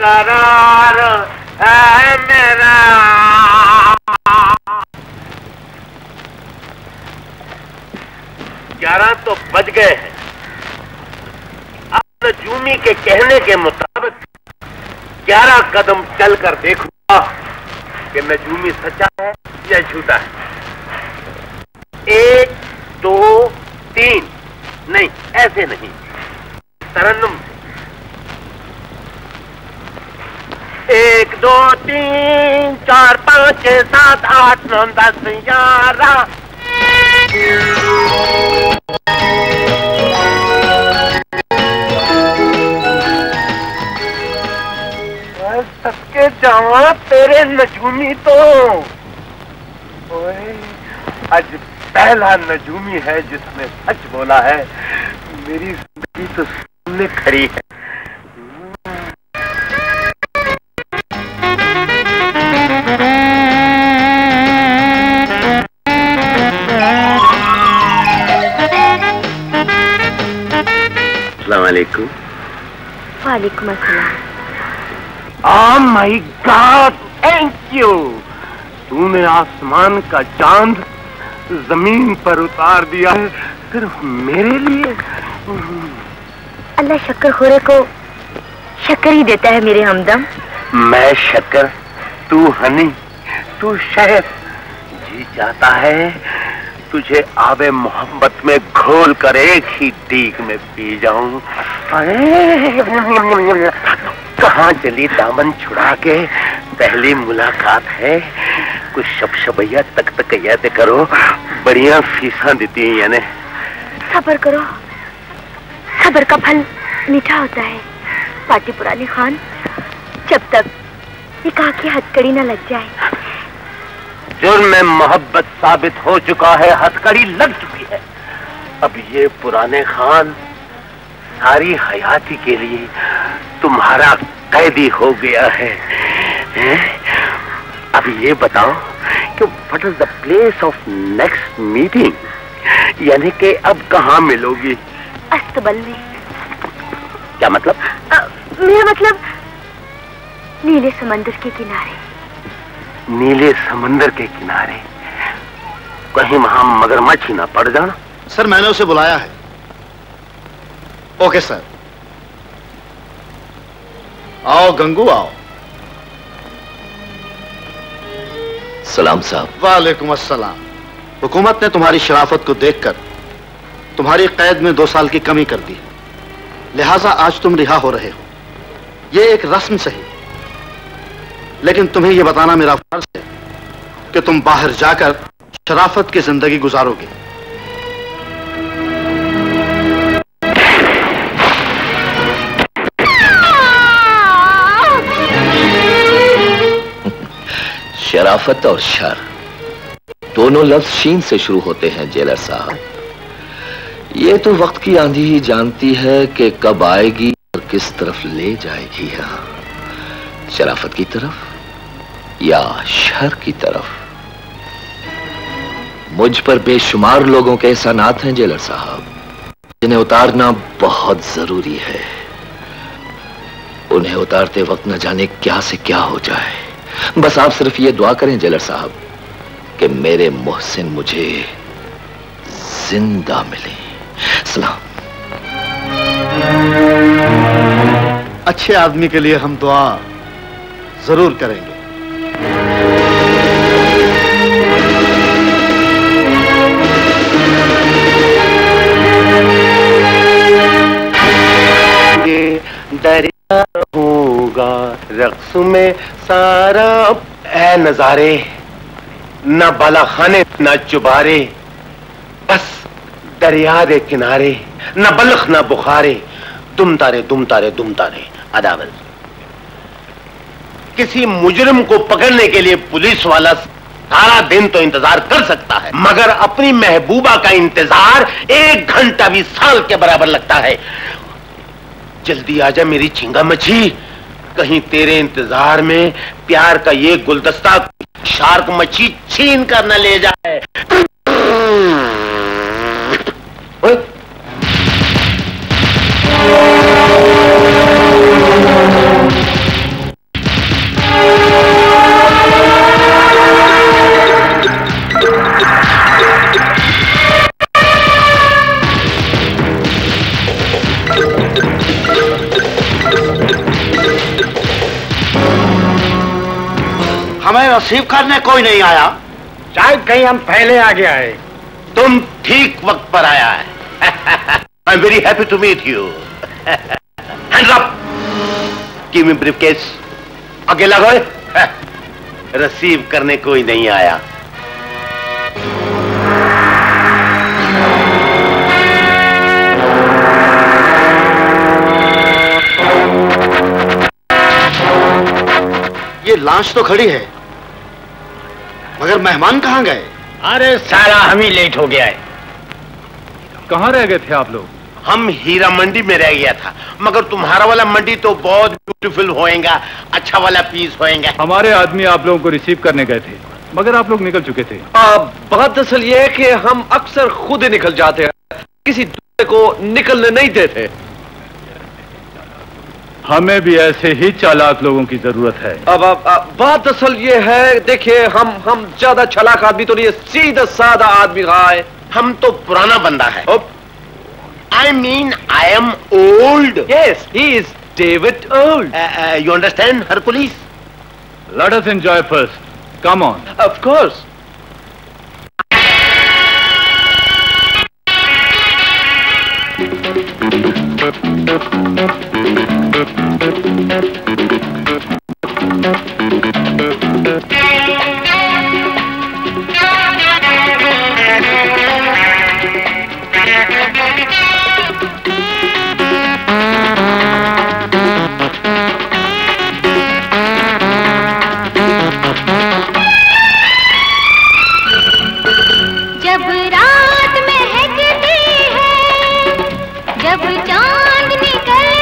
करार है मेरा ग्यारह तो बज गए हैं। अब जूमी के कहने के मुताबिक 11 कदम चल कर देखूंगा कि नजूमी सच्चा है या झूठा है। 1 2 3 नहीं, ऐसे नहीं, तरन्नुम से 1 2 3 4 5 6 7 8 9 10 11 सबके जावा तेरे नजूमी तो ओए, आज पहला नजूमी है जिसने सच बोला है। मेरी जिंदगी तो सामने खड़ी है। अस्सलामुअलैकुम। वालेकुम अस्सलाम। Oh my God, thank you। तूने आसमान का चांद जमीन पर उतार दिया है सिर्फ मेरे लिए। अल्लाह शक्कर खोरे को शक्कर ही देता है मेरे हमदम। मैं शक्कर, तू हनी, तू शहद। जी जाता है तुझे आबे मोहब्बत में घोल कर एक ही डीग में पी जाऊं। कहाँ चली दामन छुड़ा के पहली मुलाकात है। कुछ शबशबैया तकतकैया ते करो, बढ़िया फीसा देती है। यानी सबर करो, सबर का फल मीठा होता है। पाटीपुर अली खान, जब तक निकाह की हथकड़ी न लग जाए। जुर्म मोहब्बत साबित हो चुका है, हथकड़ी लग चुकी है। अब ये पुराने खान सारी हयाती के लिए तुम्हारा कैदी हो गया है। अब ये बताओ कि what is the place of next meeting, यानी कि अब कहाँ मिलोगी? अस्तबल में। क्या मतलब? मेरा मतलब नीले समंदर के किनारे। नीले समंदर के किनारे, कहीं वहां मगरमच्छ ही ना पड़ जाना। सर मैंने उसे बुलाया है। Okay sir. आओ गंगू आओ। सलाम साहब। वालेकुम अस्सलाम। हुकूमत ने तुम्हारी शराफत को देखकर तुम्हारी कैद में 2 साल की कमी कर दी, लिहाजा आज तुम रिहा हो रहे हो। यह एक रस्म सही, लेकिन तुम्हें यह बताना मेरा फर्ज है कि तुम बाहर जाकर शराफत की जिंदगी गुजारोगे। शराफत और शर दोनों लफ्ज शीन से शुरू होते हैं जेलर साहब। ये तो वक्त की आंधी ही जानती है कि कब आएगी और किस तरफ ले जाएगी। यहाँ शराफत की तरफ या शर की तरफ। मुझ पर बेशुमार लोगों के एहसानात हैं जेलर साहब, जिन्हें उतारना बहुत जरूरी है। उन्हें उतारते वक्त न जाने क्या से क्या हो जाए। बस आप सिर्फ ये दुआ करें जेलर साहब कि मेरे मोहसिन मुझे जिंदा मिले। सलाम। अच्छे आदमी के लिए हम दुआ जरूर करेंगे। दरिया होगा रक्स में सारा, ऐ नजारे ना बाला खाने ना चुबारे, बस दरिया दे किनारे, ना बलख ना बुखारे, दुम तारे दुम तारे दुम तारे। अदावल किसी मुजरिम को पकड़ने के लिए पुलिस वाला सारा दिन तो इंतजार कर सकता है, मगर अपनी महबूबा का इंतजार 1 घंटा भी साल के बराबर लगता है। जल्दी आजा मेरी चिंगा मछली, कहीं तेरे इंतजार में प्यार का ये गुलदस्ता शार्क मछली छीन कर न ले जाए। नसीब करने कोई नहीं आया। शायद कहीं हम पहले आ गया है। तुम ठीक वक्त पर आया है। I am very happy to meet you. Hands up, give me briefcase. अकेला गए रिसीव करने कोई नहीं आया। ये लाश तो खड़ी है, मगर मेहमान कहां गए? अरे साला हम ही लेट हो गया है। कहां रह गए थे आप लोग? हम हीरा मंडी में रह गया था, मगर तुम्हारा वाला मंडी तो बहुत ब्यूटीफुल होएगा, अच्छा वाला पीस होएगा। हमारे आदमी आप लोगों को रिसीव करने गए थे, मगर आप लोग निकल चुके थे। बात दरअसल ये है कि हम अक्सर खुद ही निकल जाते हैं, किसी दूसरे को निकलने नहीं देते। हमें भी ऐसे ही चालाक लोगों की जरूरत है। अब बात असल ये है, देखिए हम ज्यादा चालाक आदमी तो नहीं है, सीधा साधा आदमी रहा है। हम तो पुराना बंदा है। I mean I am old. Yes, he is David old. You understand Hercules? Let us enjoy first, come on. Of course. जब रात में है कि जब चांद निकल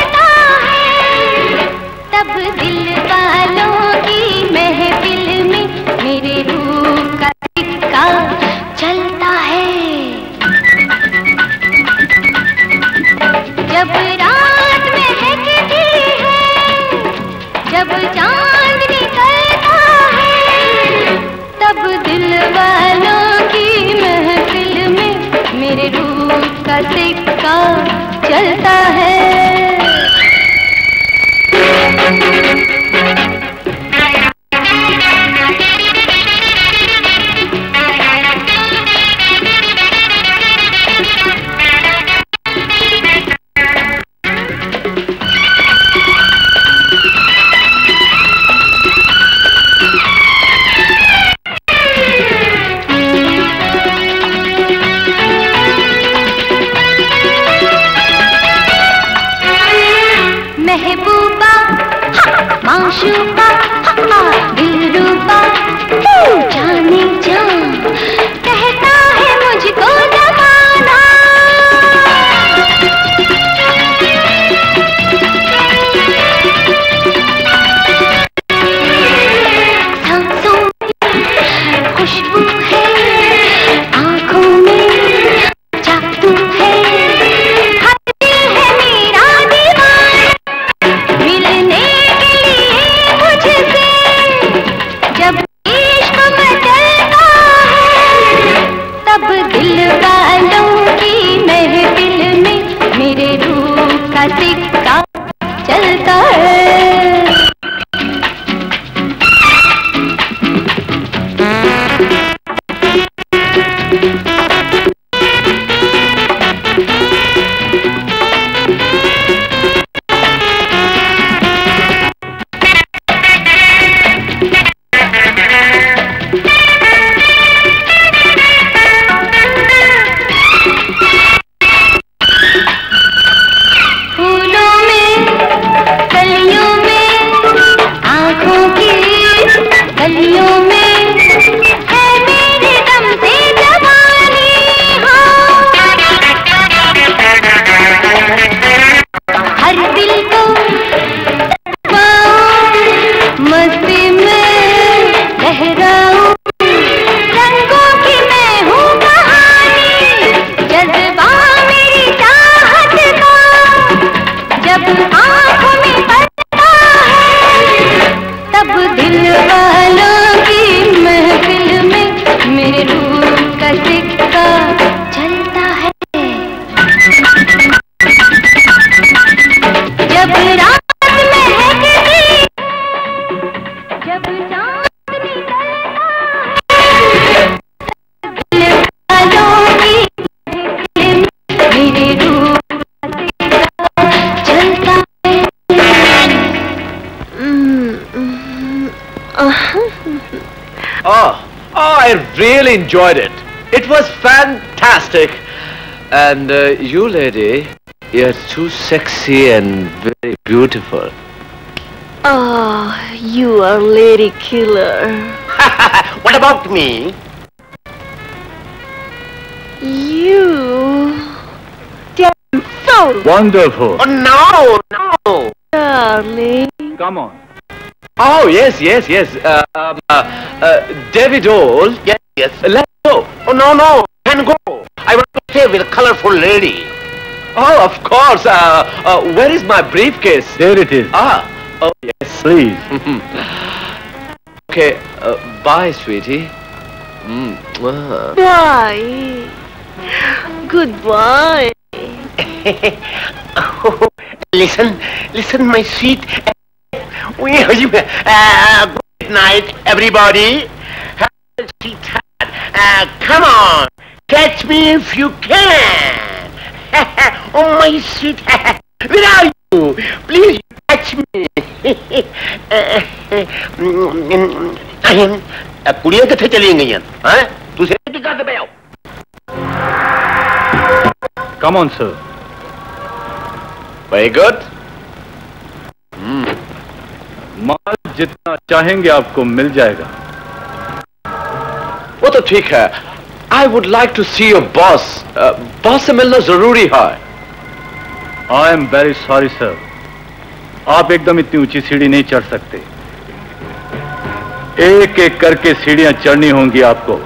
I really enjoyed it. It was fantastic. And you lady, you're too sexy and very beautiful. Oh, you are lady killer. What about me? You... damn so... wonderful. Oh, no, no. Darling. Come on. Oh, yes, yes, yes. David Dole. Yes, yes. Let's go. Oh, no, no. Can go. I want to stay with a colorful lady. Oh, of course. Where is my briefcase? There it is. Ah. Oh, yes. Please. Okay. Bye, sweetie. Mm. Ah. Bye. Goodbye. Oh, listen. Listen, my sweet. Good night, everybody. Have a sweet time. Come on. Catch me if you can. Oh, my sweet. Where are you? Please catch me. कुड़ियाँ किथे चली गई हैं? हाँ? दूसरे के घर पे आओ. Come on, sir. Very good. माल जितना चाहेंगे आपको मिल जाएगा. वो तो ठीक है. I would like to see your boss. Boss से मिलना जरूरी है. I am very sorry, sir. आप एकदम इतनी ऊंची सीढ़ी नहीं चढ़ सकते. एक एक करके सीढ़ियां चढ़नी होंगी आपको.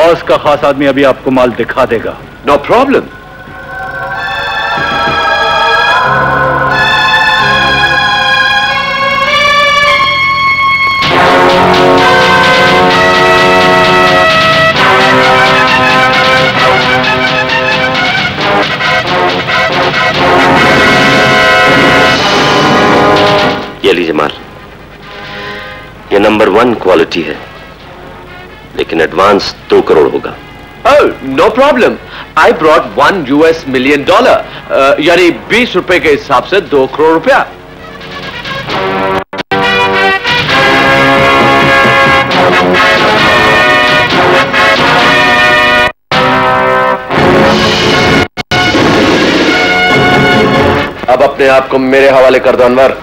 बॉस का खास आदमी अभी आपको माल दिखा देगा. No problem. ये लीजिए माल. ये नंबर 1 क्वालिटी है, लेकिन एडवांस 2 करोड़ होगा. No problem. I brought $1 million, यानी 20 रुपए के हिसाब से 2 करोड़ रुपया. अब अपने आप को मेरे हवाले कर दो अनवर.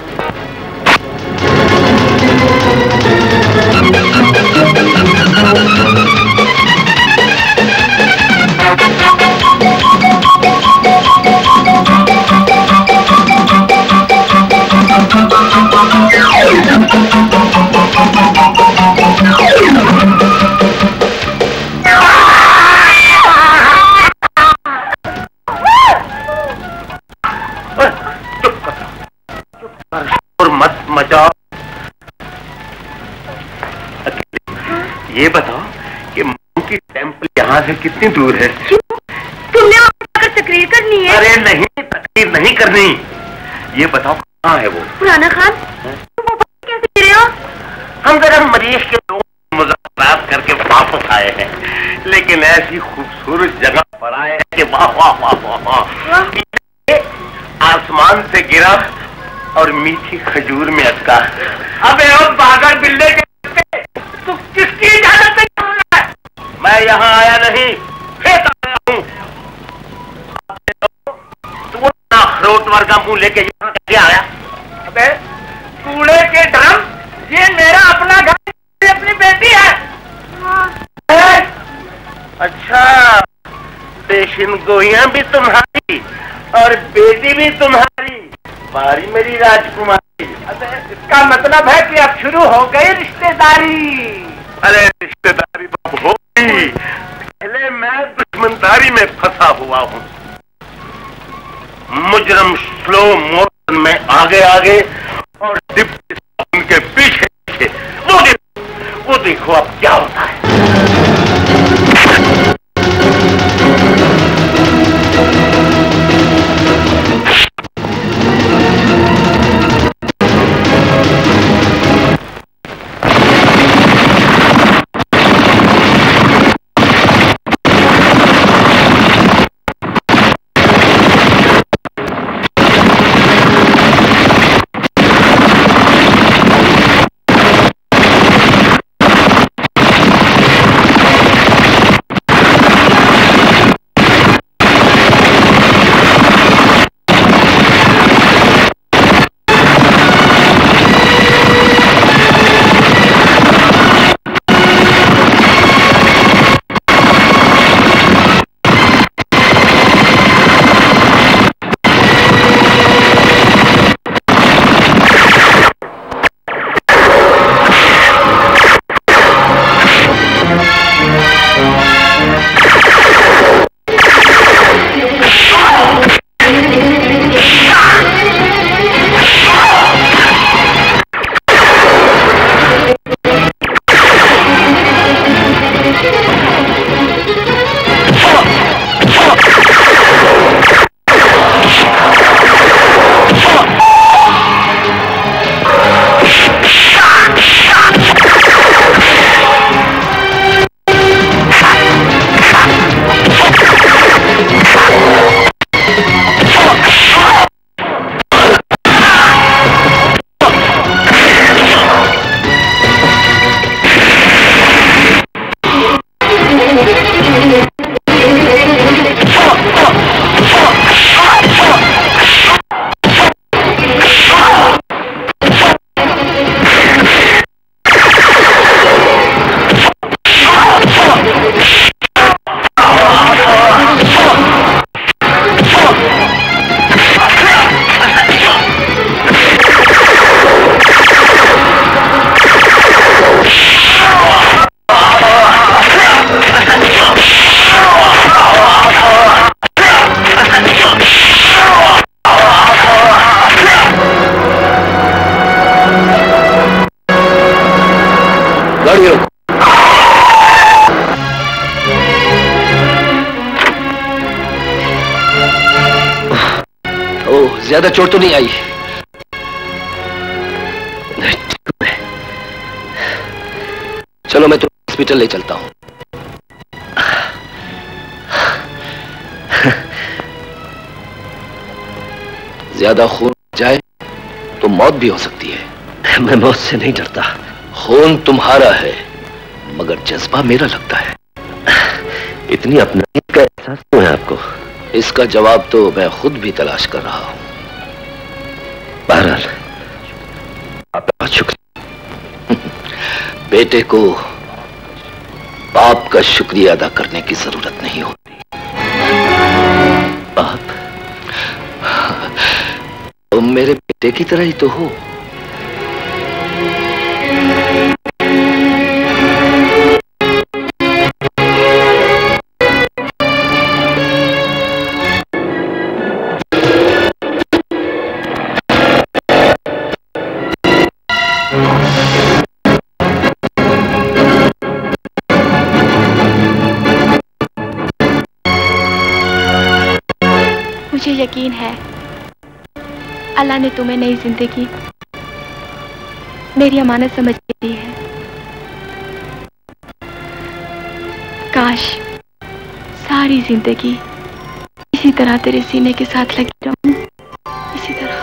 ये बताओ कि माँ की टेम्पल यहाँ से कितनी दूर है? क्यों? तुमने वहाँ पर तकरीर करनी है? अरे नहीं, तकरीर नहीं करनी. ये बताओ कहाँ है वो? पुराना खान? तुम कैसे दे रहे हो? हम जरा मरीज के लोग मुजाहरात करके वापस आए हैं, लेकिन ऐसी खूबसूरत जगह पर आए हैं कि वाह वाह वाह वाह वाह. आसमान से गिरा और मीठी खजूर में अटका. अबे अब बागर बिल्ले तो किसकी इजाजत से यहाँ आया? मैं यहाँ आया नहीं, खेत आया हूँ. तू अखरोट वर्गा मुँह लेके यहाँ कैसे आया? अबे कूड़े के ड्रम, ये मेरा अपना घर, अपनी बेटी है. अच्छा, पेशन गोइयाँ भी तुम्हारी और बेटी भी तुम्हारी. बारी मेरी राजकुमार. इसका मतलब है कि अब शुरू हो गई रिश्तेदारी. अरे रिश्तेदारी अब हो गई, पहले मैं दुश्मनदारी में फंसा हुआ हूँ. मुजरम स्लो मोशन में आगे आगे और डिप्टी साहब उनके पीछे पीछे. वो देखो अब क्या होता है. ज्यादा चोट तो नहीं आई? चलो मैं तुम्हें हॉस्पिटल ले चलता हूं। ज्यादा खून जाए तो मौत भी हो सकती है। मैं मौत से नहीं डरता। खून तुम्हारा है मगर जज्बा मेरा लगता है। इतनी अपनायत का एहसास क्यों है आपको? इसका जवाब तो मैं खुद भी तलाश कर रहा हूं। बहरहाल आपका शुक्रिया। बेटे को बाप का शुक्रिया अदा करने की जरूरत नहीं होती। बाप, तुम मेरे बेटे की तरह ही तो हो। मुझे यकीन है अल्लाह ने तुम्हें नई जिंदगी मेरी अमानत समझ के दी है। काश सारी जिंदगी इसी तरह तेरे सीने के साथ लगी रहूं, इसी तरह।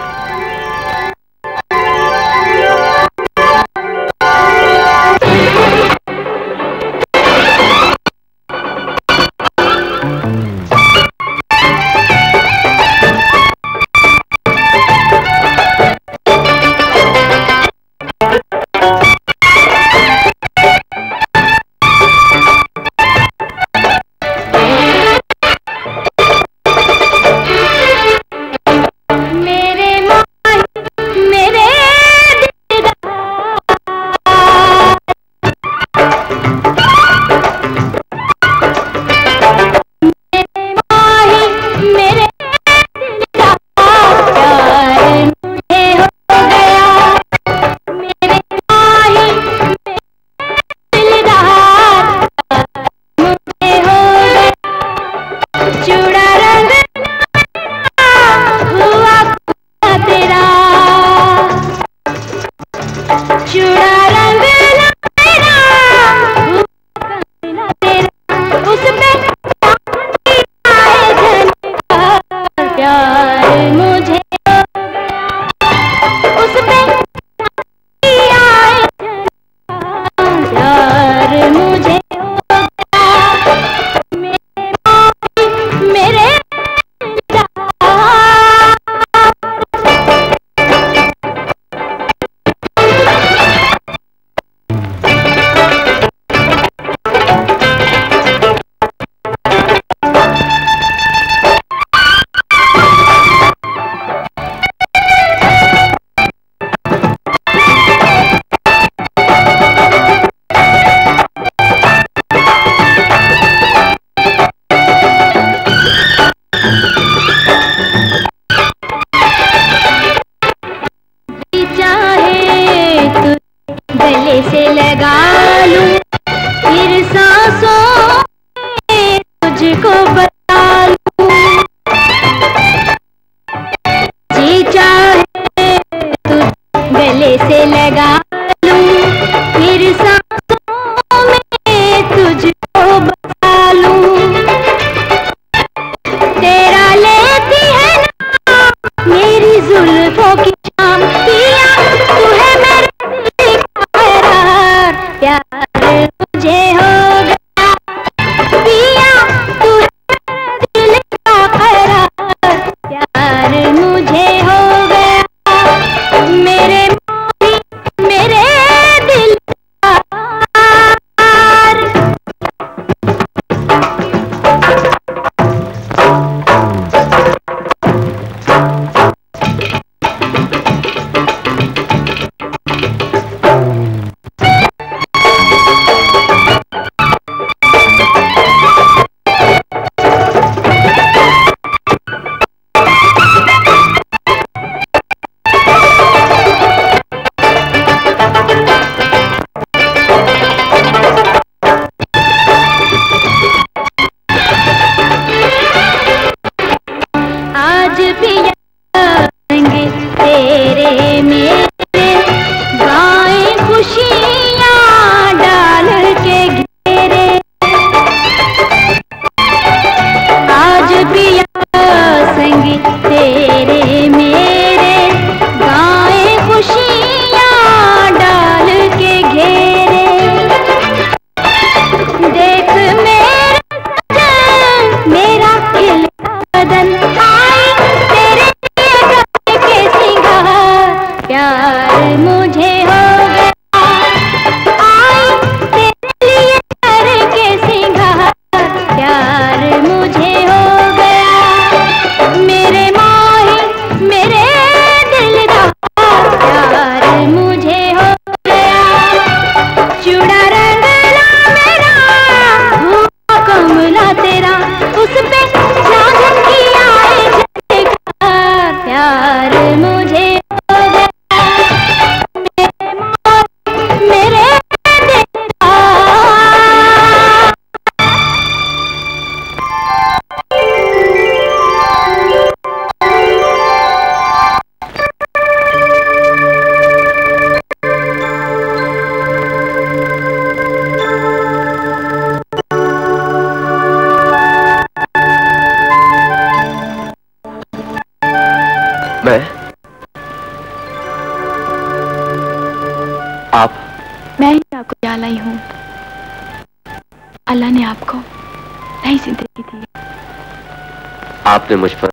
आपने मुझ पर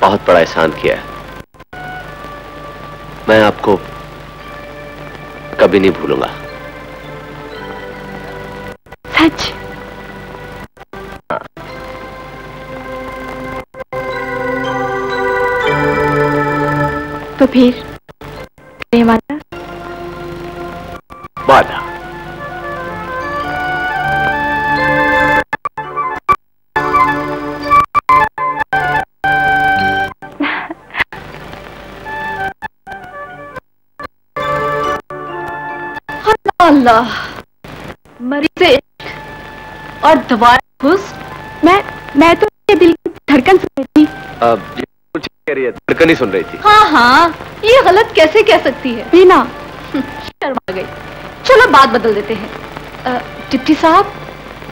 बहुत बड़ा एहसान किया है। मैं आपको कभी नहीं भूलूंगा। सच? हाँ। तो फिर वादा? वादा। अल्लाह, मरीज़े और दोबारा खुश। मैं तो ये दिल की धड़कन सुन रही थी। अब कुछ कह रही है, धड़कन ही सुन रही थी। हाँ हाँ, ये गलत कैसे कह सकती है? बीना शर्मा गई। चलो बात बदल देते हैं। डिप्टी साहब,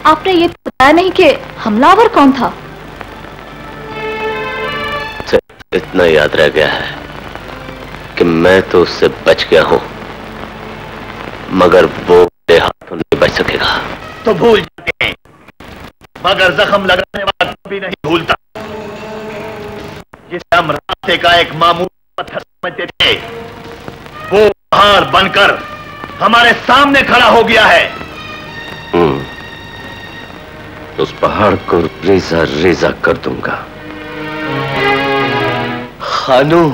आपने ये तो बताया नहीं कि हमलावर कौन था? इतना याद रह गया है कि मैं तो उससे बच गया हूँ, मगर वो मेरे हाथों नहीं बच सकेगा। तो भूल जाते हैं, मगर जख्म लगाने वाला भी नहीं भूलता। जिसे हम रास्ते का एक मामूली पत्थर समझते थे, वो पहाड़ बनकर हमारे सामने खड़ा हो गया है। उस पहाड़ को रेजा रेजा कर दूंगा। खानू,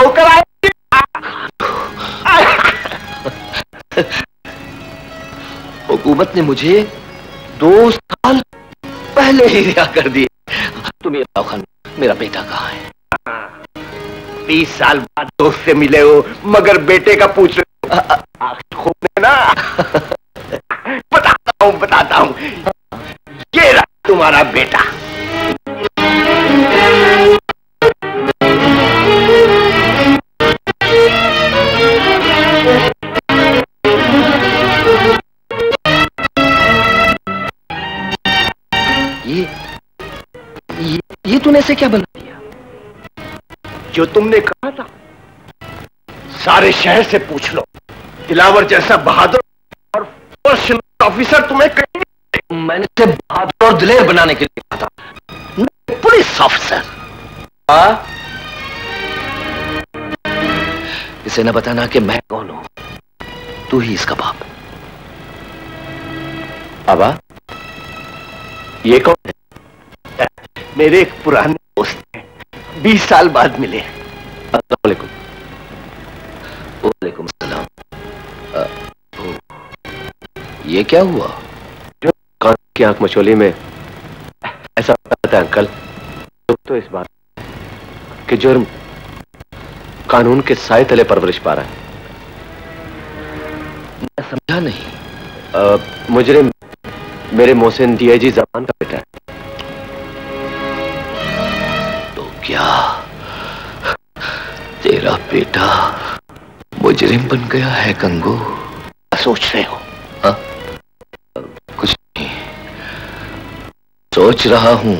होकर आए। हुकूमत ने मुझे 2 साल पहले ही रिहा कर दिया। तुम्हें खान, मेरा बेटा कहाँ है? 20 साल बाद दोस्त से मिले हो, मगर बेटे का पूछ रहे हो ना? बताता हूँ, ये रहा तुम्हारा बेटा। ये तूने से क्या बना दिया? जो तुमने कहा था, सारे शहर से पूछ लो, दिलावर जैसा बहादुर और फर्स्ट ऑफिसर तुम्हें कहीं। मैंने से बहादुर और दिलेर बनाने के लिए कहा था, पुलिस ऑफिसर। इसे न बताना कि मैं कौन हूं, तू ही इसका बाप। बाबा, ये कौन है? मेरे एक पुराने दोस्त हैं, 20 साल बाद मिले। अस्सलामुअलैकुम। वालेकुम सलाम। ये क्या हुआ? जो कान की आंख मचोली में ऐसा होता है अंकल, तो इस बात कि जुर्म कानून के साए तले परवरिश पा रहा है। मैं समझा नहीं। मुजरिम मेरे मोहसिन डीआईजी जमान का बेटा है। क्या तेरा बेटा मुजरिम बन गया है? कंगो, क्या सोच रहे हो? हा? कुछ नहीं, सोच रहा हूं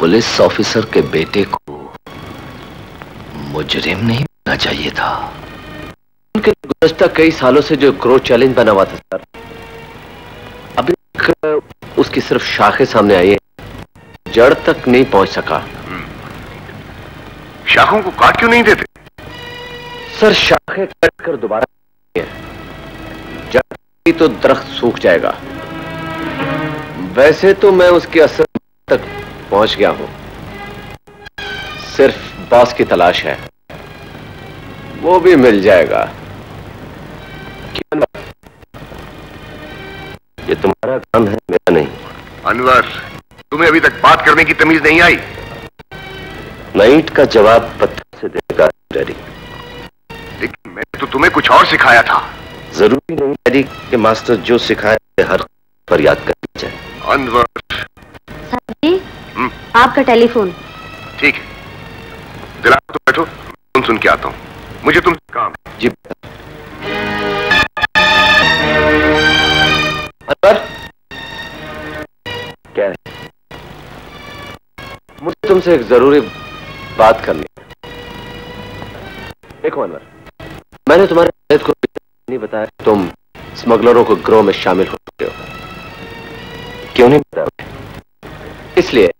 पुलिस ऑफिसर के बेटे को मुजरिम नहीं बनना चाहिए था। उनके गुज़श्ता कई सालों से जो क्रो चैलेंज बना हुआ था सर, अब उसकी सिर्फ शाखें सामने आई है, जड़ तक नहीं पहुंच सका। शाखों को काट क्यों नहीं देते सर? शाखें कट कर दोबारा जड़ तो दरख्त सूख जाएगा। वैसे तो मैं उसके असर तक पहुंच गया हूं, सिर्फ बॉस की तलाश है, वो भी मिल जाएगा। ये तुम्हारा काम है, मेरा नहीं। अनवर, तुम्हें अभी तक बात करने की तमीज नहीं आई। नाइट का जवाब पत्थर से देगा डैडी। लेकिन मैंने तो तुम्हें कुछ और सिखाया था। जरूरी नहीं डैडी के मास्टर जो सिखाए हर पर याद करनी चाहिए। अनवर साहब जी, आपका टेलीफोन। ठीक है, दिलाओ तो बैठो, सुन के आता हूँ, मुझे तुमसे काम है। जी अनवर, क्या है? मुझे तुमसे एक जरूरी बात करनी है। देखो अनवर, मैंने तुम्हारे शायद को नहीं बताया तुम स्मगलरों को ग्रोह में शामिल हो गए हो। क्यों नहीं बताया? इसलिए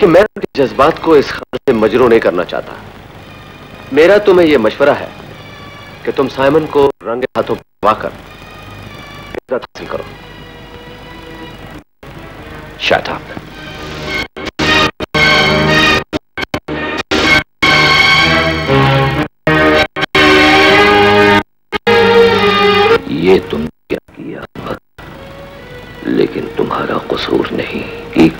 कि मैं उनके जज्बात को इस खान से मजरूह नहीं करना चाहता। मेरा तुम्हें यह मशवरा है कि तुम साइमन को रंगे हाथों पकड़वाकर इज्जत हासिल करो। Shut up. ये तुम क्या किया, लेकिन तुम्हारा कसूर नहीं। एक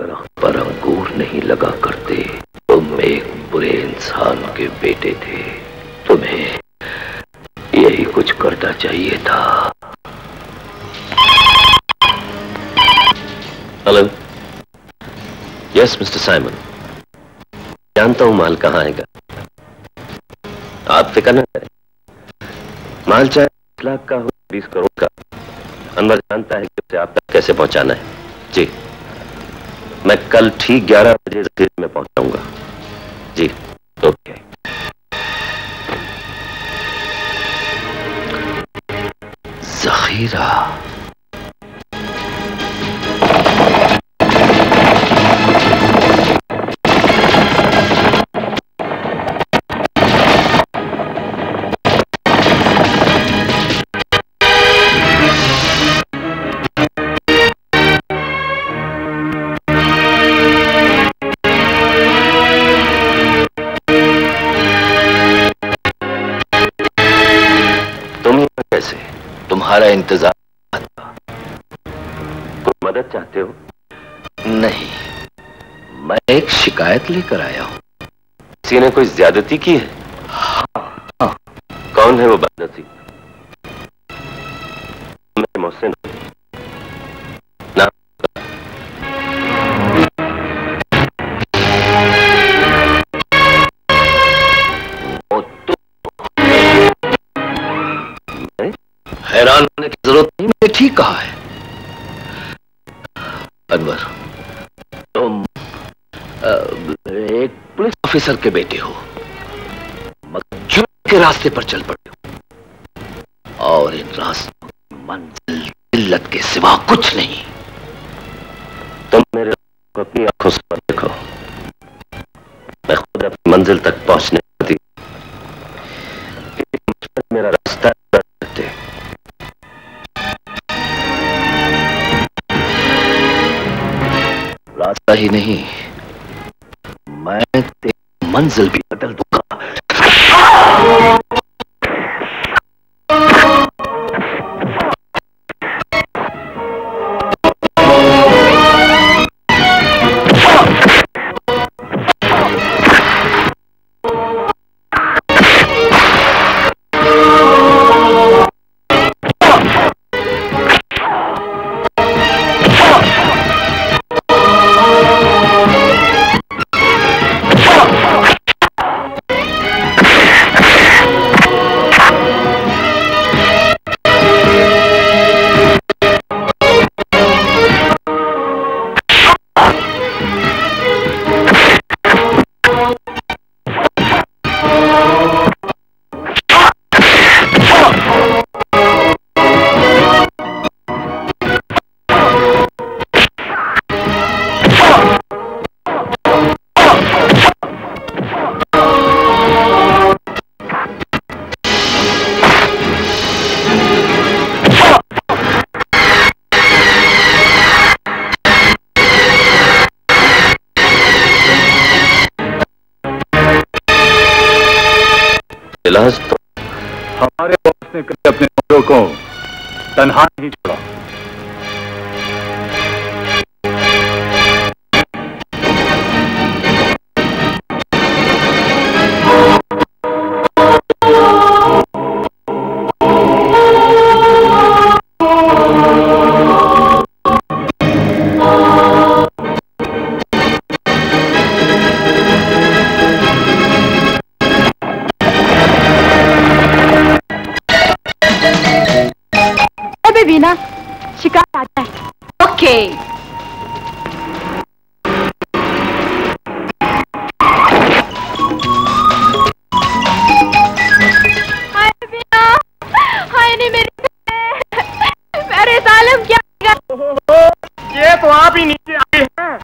तरह पर अंगूर नहीं लगा करते। तुम एक बुरे इंसान के बेटे थे, तुम्हें यही कुछ करना चाहिए था। हेलो, यस मिस्टर साइमन, जानता हूं माल कहाँ आएगा, आप फिक्र न करें। माल चाहे 1 लाख का हो, 20 करोड़ का, अनवर जानता है कि उसे आप तक कैसे पहुंचाना है। जी, मैं कल ठीक 11 बजे तक में पहुंचाऊंगा। जी ओके। जखीरा तुम्हारा इंतजार था। कोई मदद चाहते हो? नहीं, मैं एक शिकायत लेकर आया हूँ। किसी ने कोई ज्यादती की है? हाँ, हाँ। कौन है वो बदनसीब? मोहसिन। हैरान होने की जरूरत नहीं, मैंने ठीक कहा है। अनवर, तुम एक पुलिस ऑफिसर के बेटे हो, मगर जुर्म के रास्ते पर चल पड़े हो, और इन रास्तों की मंजिल दिल्लत के सिवा कुछ नहीं। तुम मेरे रास्ते को अपनी आंखों से देखो। मैं खुद अपनी मंजिल तक पहुंचने दी, मेरा रास्ता रास्ता ही नहीं, मैं तेरी मंजिल भी बदल दूंगा। इलाज तो हमारे बॉस ने कभी अपने लोगों को तन्हा नहीं छोड़ा। वीना शिकार आता है। ओके मेरे सालम क्या हो, ये तो आप ही नीचे आए हैं।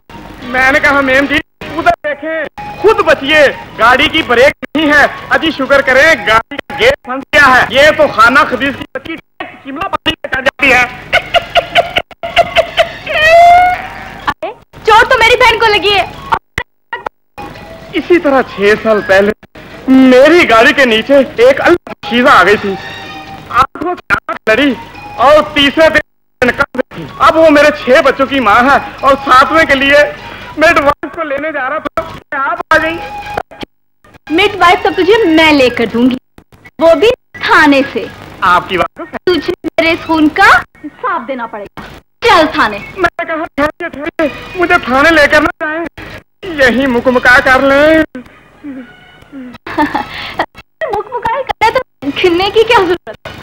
मैंने कहा मैम जी उधर देखें, खुद बचिए, गाड़ी की ब्रेक नहीं है। अजी शुक्र करें गाड़ी का गेट फंस गया है। ये तो खाना खदीज की बच्ची शिमला पानी कटा जाती है। अरे चोट तो मेरी बहन को लगी है। इसी तरह 6 साल पहले मेरी गाड़ी के नीचे एक अलग चीजा आ गई थी, आंखों से आंख लड़ी और तीसरे दिन निकल गई। अब वो मेरे 6 बच्चों की माँ है और 7वें के लिए मिडवाइफ को लेने जा रहा था, आप आ गई। मिडवाइफ तो तुझे मैं लेकर दूंगी, वो भी थाने से। आपकी बात तुझे मेरे खून का हिसाब देना पड़ेगा। चल थाने। मैंने कहा थाने थाने मुझे थाने लेकर ना जाए, यही मुकमुका कर लें। मुकमुकाई करने तो खिलने की क्या जरूरत है,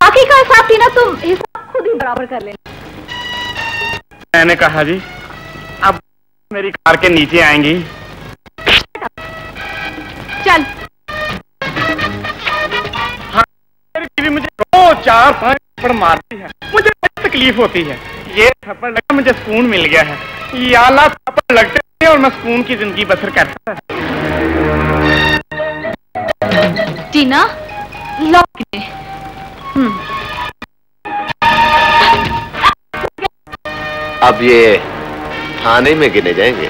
बाकी का हिसाब थी ना, तुम हिसाब खुद ही बराबर कर लेना। मैंने कहा जी अब मेरी कार के नीचे आएंगी। चल मुझे रोज 4-5 थप्पड़ मारती है, मुझे तकलीफ होती है। ये थप्पड़ लगा मुझे सुकून मिल गया है। ये आला थप्पड़ लगते हैं और मैं सुकून की जिंदगी बसर करता है। टीना लॉक में अब ये थाने में गिने जाएंगे।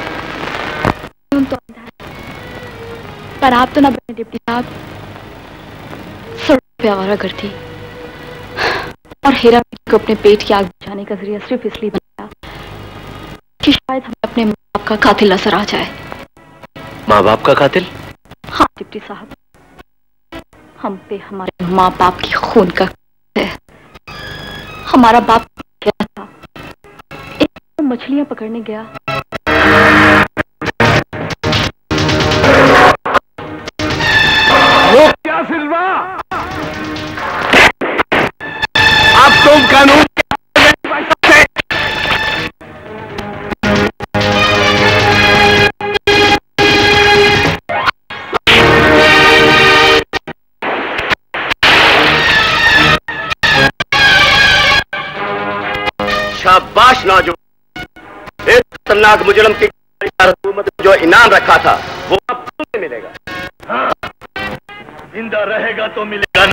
तो पर आप तो ना बने डिप्टी साहब, आवारा करती और हेरा को अपने पेट की आग बुझाने का जरिया सिर्फ इसलिए बनाया कि शायद हमें अपने माँ बाप का कातिल असर आ जाए। माँ बाप का कातिल? हाँ डिप्टी साहब, हम पे हमारे माँ बाप की खून का है। हमारा बाप क्या था, एक तो मछलियां पकड़ने गया, वो क्या सिल्वा तुम कानून के शाबाश नौजवान, एक खतरनाक मुजरम की हुकूमत ने जो इनाम रखा था वो अब तुम्हें मिलेगा। हाँ, जिंदा रहेगा तो मिलेगा ना।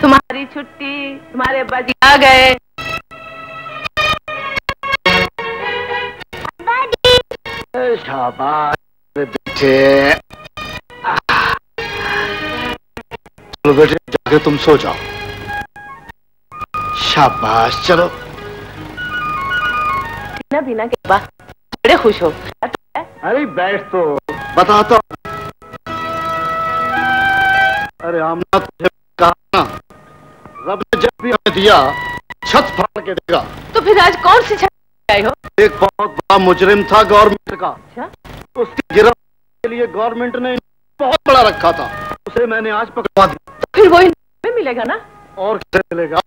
तुम्हारी छुट्टी, तुम्हारे बच्चे आ गए। शाबाश बेटे, चलो बेटे जाके तुम सो जाओ। शाबाश। चलो बिना बिना के वाह, बड़े खुश हो। अरे बैठ तो बताता। अरे आमना तुझे कहा ना, रब ने जब भी हमें दिया छत फाड़ के देगा। तो फिर आज कौन सी छत आई हो? एक बहुत बड़ा मुजरिम था गवर्नमेंट का। अच्छा? उसकी गिरफ्तारी के लिए गवर्नमेंट ने बहुत बड़ा रखा था, उसे मैंने आज पकड़वा दिया। फिर वो इन्हें मिलेगा ना? और क्या मिलेगा?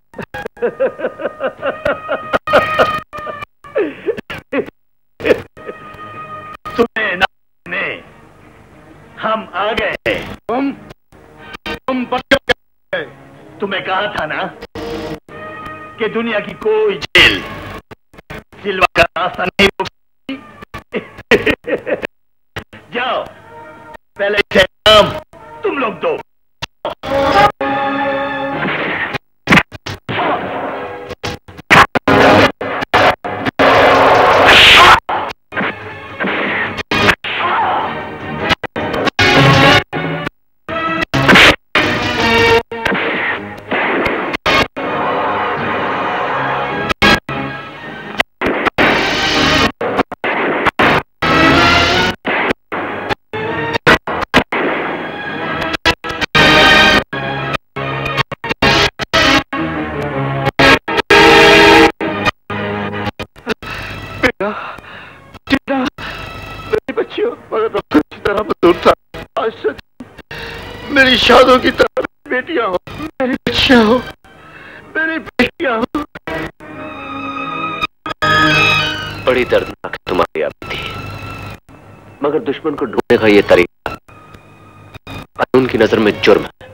तुम्हें इनाम में हम आ गए। तुम बच्चों के गए। तुम्हें कहा था ना कि दुनिया की कोई जेल सिल्वा का रास्ता नहीं रोक पहले इसे नाम तुम लोग दो। मेरी शादों की तरह बेटियां हो, मेरी बच्चियां हो, मेरी बेटियां हो। बड़ी दर्दनाक तुम्हारी याद थी, मगर दुश्मन को ढूंढने का यह तरीका कानून की नजर में जुर्म है।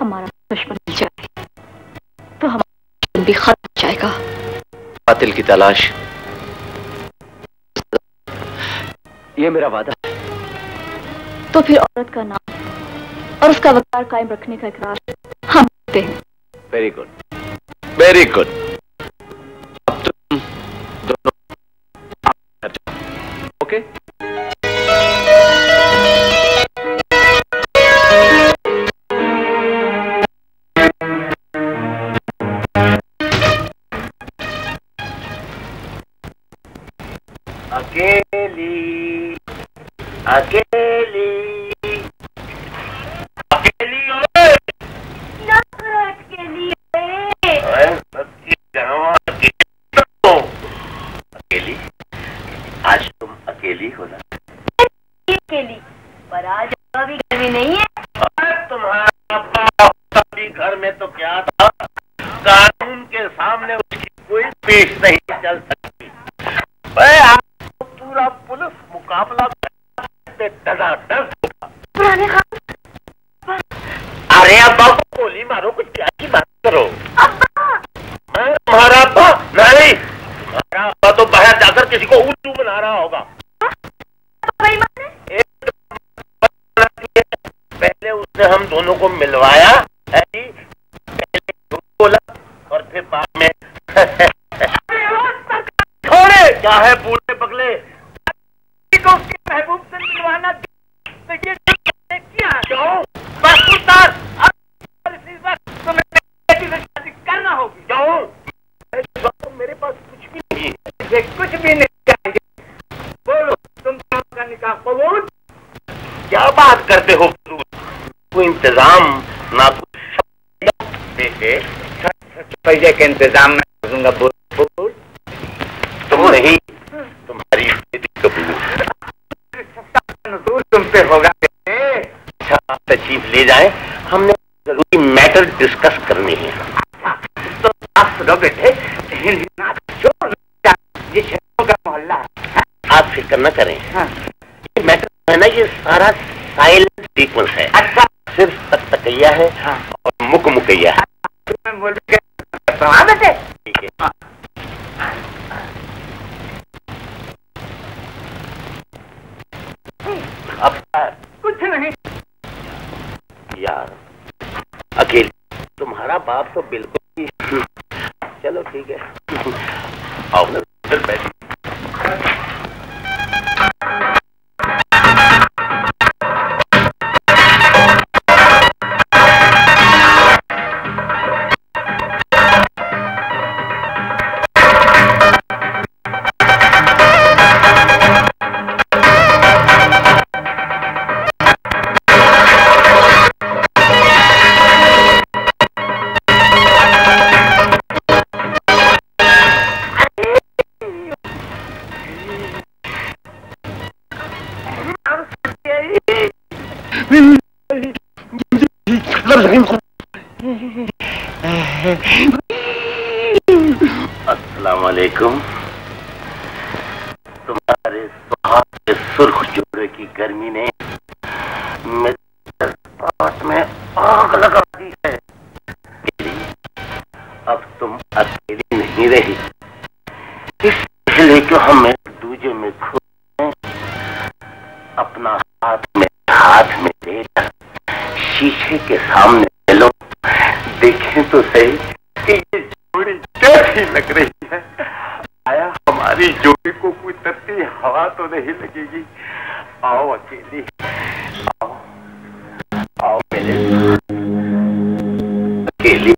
हमारा दुश्मन मिल जाए तो हमारा दुश्मन भी खत्म हो जाएगा। कातिल की तलाश, ये मेरा वादा है। तो फिर औरत का नाम और उसका वकार कायम रखने का इकरार हम करते हैं। Very good, very good. अब तुम दोनों ओके? अकेली अकेली अकेली अकेली अकेली, आज तुम अकेली हो ना? अकेली, पर आज भी घर में नहीं है। तुम्हारा पापा भी घर में तो क्या था, कानून के सामने उसकी कोई पेश नहीं चल सकती। पूरा पुलिस मुकाबला पुराने खान। अरे अब्बा को गोली मारो, कुछ प्यार की बात करो। मैं तुम्हारा अब्बा नहीं, तुम्हारा अब्बा तो बाहर जाकर किसी को उल्लू बना रहा होगा। पहले उसने हम दोनों को मिलवाया, पहले बोला और फिर बाद में छोड़े। क्या है बूढ़े बगले को उसके महबूब से मिलवाना किया? अब करना होगी। जाओ, मेरे पास कुछ भी नहीं है, कुछ भी नहीं चाहिए। बोलो तुम का निकाह कबूल? क्या बात करते हो, कोई इंतजाम ना कुछ पैसे के इंतजाम में कर दूंगा। बोल तुम नहीं, तुम्हारी कबूल तुम पे होगा। अच्छा तशीफ ले जाए, हमने जरूरी मैटर डिस्कस करनी है। तो आप सुनो बेटे, ये शहरों का मोहल्ला है, आप फिक्र न करें। ये मैटर है ना, ये सारा साइलेंट सीक्वेंस है। अच्छा, सिर्फ तकैया है और मुक मुकैया है। बेटे ठीक है, अब कुछ नहीं यार। अकेले तुम्हारा बाप तो बिल्कुल ही। चलो ठीक है, आओ ना फिर बैठो। अस्सलामुअलैकुम। तुम्हारे सुहाग के सुर्ख जोड़े की गर्मी ने मेरे पास में आग लगा दी है। अब तुम अकेली नहीं रही, इसलिए कि हम दूजे में खो गए। सामने लो, देखें तो सही कि ये जोड़ी कैसी लग रही है। आया हमारी जोड़ी को कोई तत्ती हवा तो नहीं लगेगी। आओ अकेली, आओ आओ मेरे अकेली।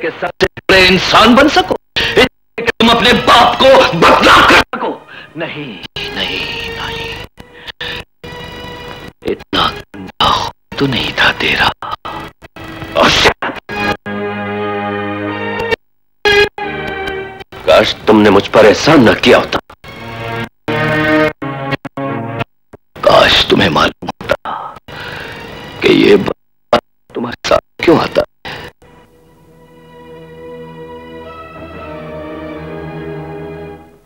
के सबसे बड़े इंसान बन सको, तुम अपने बाप को बदला कर सको। नहीं नहीं नहीं, इतना गंदा तो नहीं था तेरा। काश तुमने मुझ पर एहसान न किया होता, काश तुम्हें मालूम होता कि ये बात तुम्हारे साथ क्यों आता।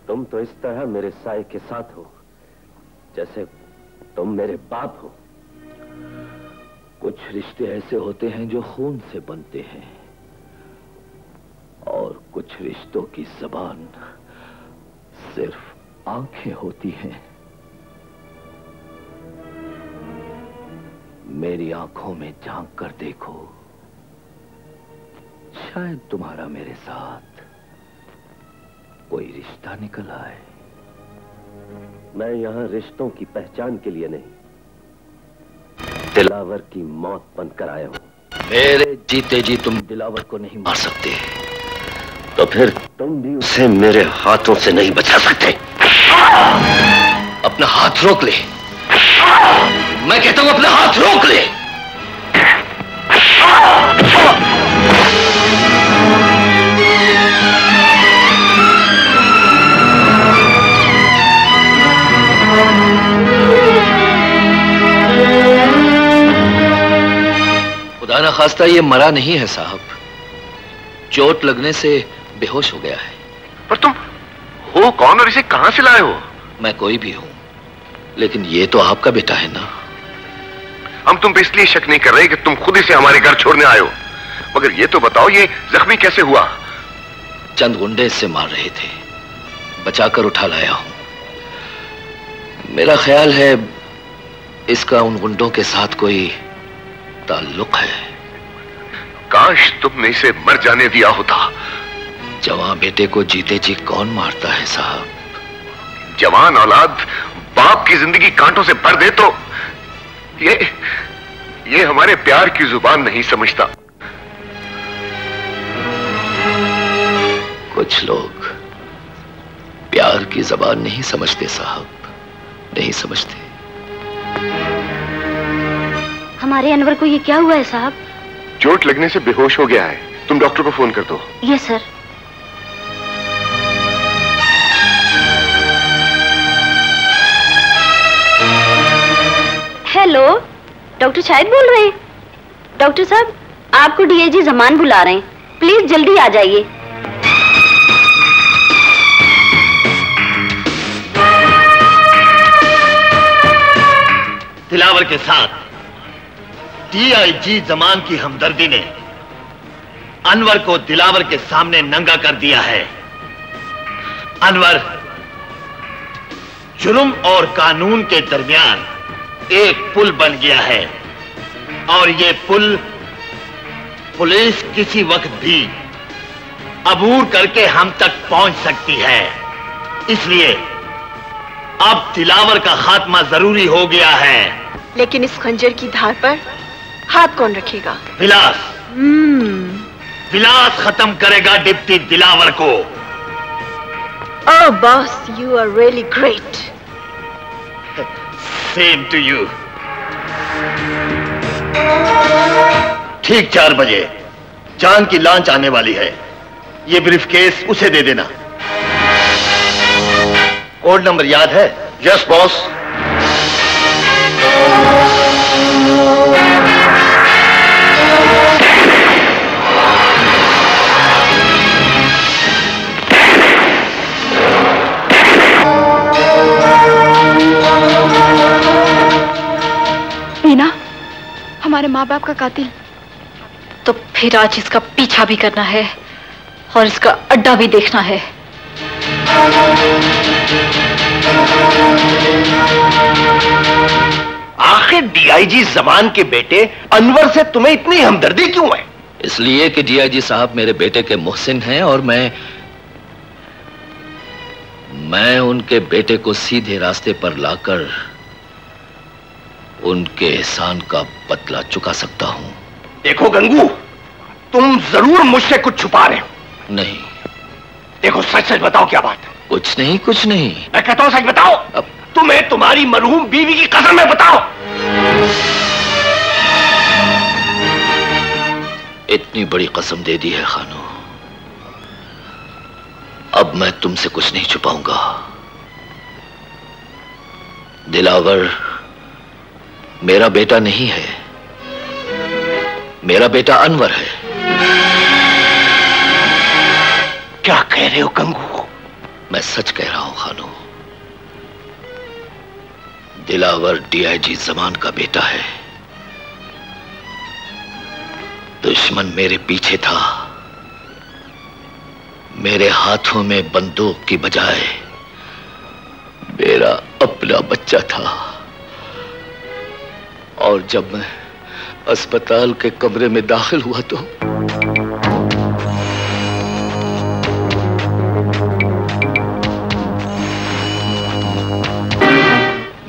तुम तो इस तरह मेरे साये के साथ हो जैसे तुम मेरे बाप हो। कुछ रिश्ते ऐसे होते हैं जो खून से बनते हैं और कुछ रिश्तों की ज़बान सिर्फ आंखें होती हैं। मेरी आंखों में झांक कर देखो, शायद तुम्हारा मेरे साथ कोई रिश्ता निकल आए। मैं यहाँ रिश्तों की पहचान के लिए नहीं, दिलावर की मौत बनकर आया हूँ। मेरे जीते जी तुम दिलावर को नहीं मार सकते तो फिर तुम भी उसे मेरे हाथों से नहीं बचा सकते। अपना हाथ रोक ले, मैं कहता हूँ अपना हाथ रोक ले। खास्ता ये मरा नहीं है साहब, चोट लगने से बेहोश हो गया है। पर तुम हो कौन और इसे कहां से लाए हो? मैं कोई भी हूं, लेकिन ये तो आपका बेटा है ना। हम तुम पे इसलिए शक नहीं कर रहे कि तुम खुद इसे हमारे घर छोड़ने आए हो, मगर ये तो बताओ ये जख्मी कैसे हुआ? चंद गुंडे इससे मार रहे थे, बचाकर उठा लाया हूं। मेरा ख्याल है इसका उन गुंडों के साथ कोई ताल्लुक है। काश तुमने इसे मर जाने दिया होता। जवान बेटे को जीते जी कौन मारता है साहब? जवान औलाद बाप की जिंदगी कांटों से भर दे तो ये हमारे प्यार की जुबान नहीं समझता। कुछ लोग प्यार की जुबान नहीं समझते साहब, नहीं समझते। हमारे अनवर को ये क्या हुआ है साहब? चोट लगने से बेहोश हो गया है, तुम डॉक्टर को फोन कर दो। ये सर। हेलो, डॉक्टर शाहिद बोल रहे हैं। डॉक्टर साहब आपको डीआईजी जमान बुला रहे हैं, प्लीज जल्दी आ जाइए। दिलावर के साथ डीआईजी जमान की हमदर्दी ने अनवर को दिलावर के सामने नंगा कर दिया है। अनवर जुर्म और कानून के दरमियान एक पुल बन गया है और ये पुल पुलिस किसी वक्त भी अबूर करके हम तक पहुंच सकती है। इसलिए अब दिलावर का खात्मा जरूरी हो गया है। लेकिन इस खंजर की धार पर हाथ कौन रखेगा? विलास। विलास खत्म करेगा डिप्टी दिलावर को। Oh boss, you are really great. Same to you. ठीक 4 बजे जान की लांच आने वाली है, ये ब्रीफकेस उसे दे देना। कोड नंबर याद है? Yes boss. हमारे माँ बाप का कातिल। तो फिर आज इसका पीछा भी करना है और इसका अड्डा भी देखना है। आखिर डीआईजी जमान के बेटे अनवर से तुम्हें इतनी हमदर्दी क्यों है? इसलिए कि डीआईजी साहब मेरे बेटे के मोहसिन हैं और मैं उनके बेटे को सीधे रास्ते पर लाकर उनके एहसान का बदला चुका सकता हूं। देखो गंगू, तुम जरूर मुझसे कुछ छुपा रहे हो। नहीं। देखो सच सच बताओ क्या बात है। कुछ नहीं, कुछ नहीं। मैं कहता हूं सच बताओ। अब तुम्हें तुम्हारी मरहूम बीवी की कसम है, बताओ। इतनी बड़ी कसम दे दी है खानू, अब मैं तुमसे कुछ नहीं छुपाऊंगा। दिलावर मेरा बेटा नहीं है, मेरा बेटा अनवर है। क्या कह रहे हो गंगू? मैं सच कह रहा हूं खानू। दिलावर डीआईजी जमान का बेटा है। दुश्मन मेरे पीछे था। मेरे हाथों में बंदूक की बजाय मेरा अपना बच्चा था। और जब मैं अस्पताल के कमरे में दाखिल हुआ तो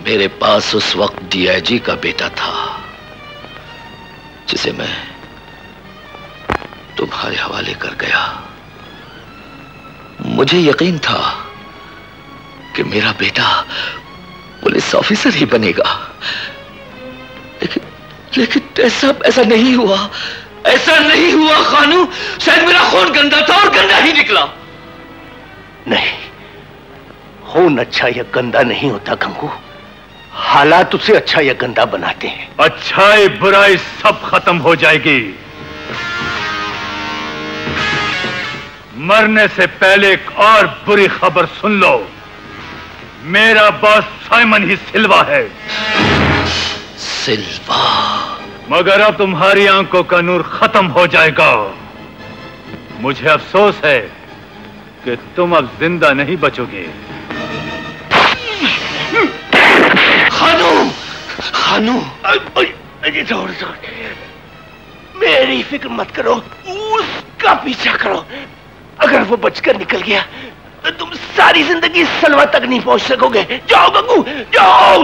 मेरे पास उस वक्त डीआईजी का बेटा था, जिसे मैं तुम्हारे हवाले कर गया। मुझे यकीन था कि मेरा बेटा पुलिस ऑफिसर ही बनेगा, लेकिन ऐसा नहीं हुआ, ऐसा नहीं हुआ खानू। शायद मेरा खून गंदा था और गंदा ही निकला। नहीं, खून अच्छा या गंदा नहीं होता गंगू, हालात उसे अच्छा या गंदा बनाते हैं। अच्छाई बुराई सब खत्म हो जाएगी। मरने से पहले एक और बुरी खबर सुन लो। मेरा बॉस साइमन ही सिल्वा है। सिल्वा। मगर अब तुम्हारी आंखों का नूर खत्म हो जाएगा। मुझे अफसोस है कि तुम अब जिंदा नहीं बचोगे। खानू, जोर मेरी फिक्र मत करो, उसका पीछा करो। अगर वो बचकर निकल गया तो तुम सारी जिंदगी सलवा तक नहीं पहुंच सकोगे। जाओ गंगू, जाओ।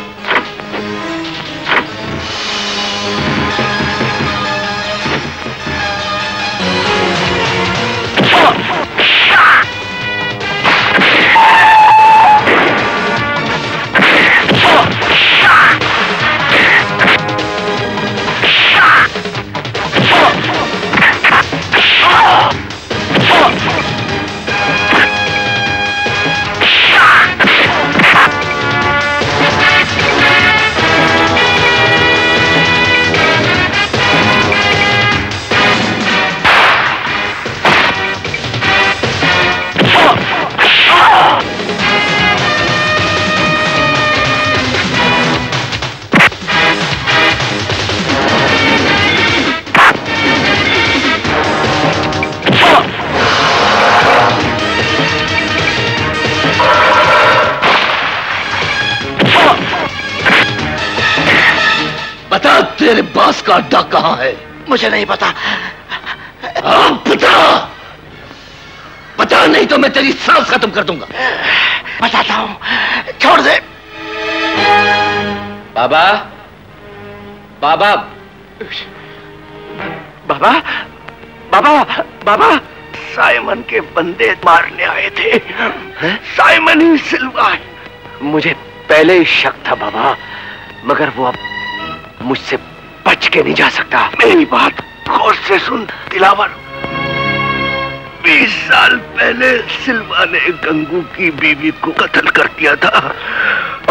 तेरे बॉस का अड्डा कहाँ है? मुझे नहीं पता। पता नहीं तो मैं तेरी सांस खत्म कर दूंगा। बताता हूं, छोड़ दे। बाबा, बाबा, बाबा, बाबा, बाबा। साइमन के बंदे मारने आए थे। साइमन ही सिल्वा। मुझे पहले ही शक था बाबा, मगर वो अब मुझसे बच के नहीं जा सकता। मेरी बात गौर से सुन दिलावर। 20 साल पहले सिल्वा ने गंगू की बीवी को कत्ल कर दिया था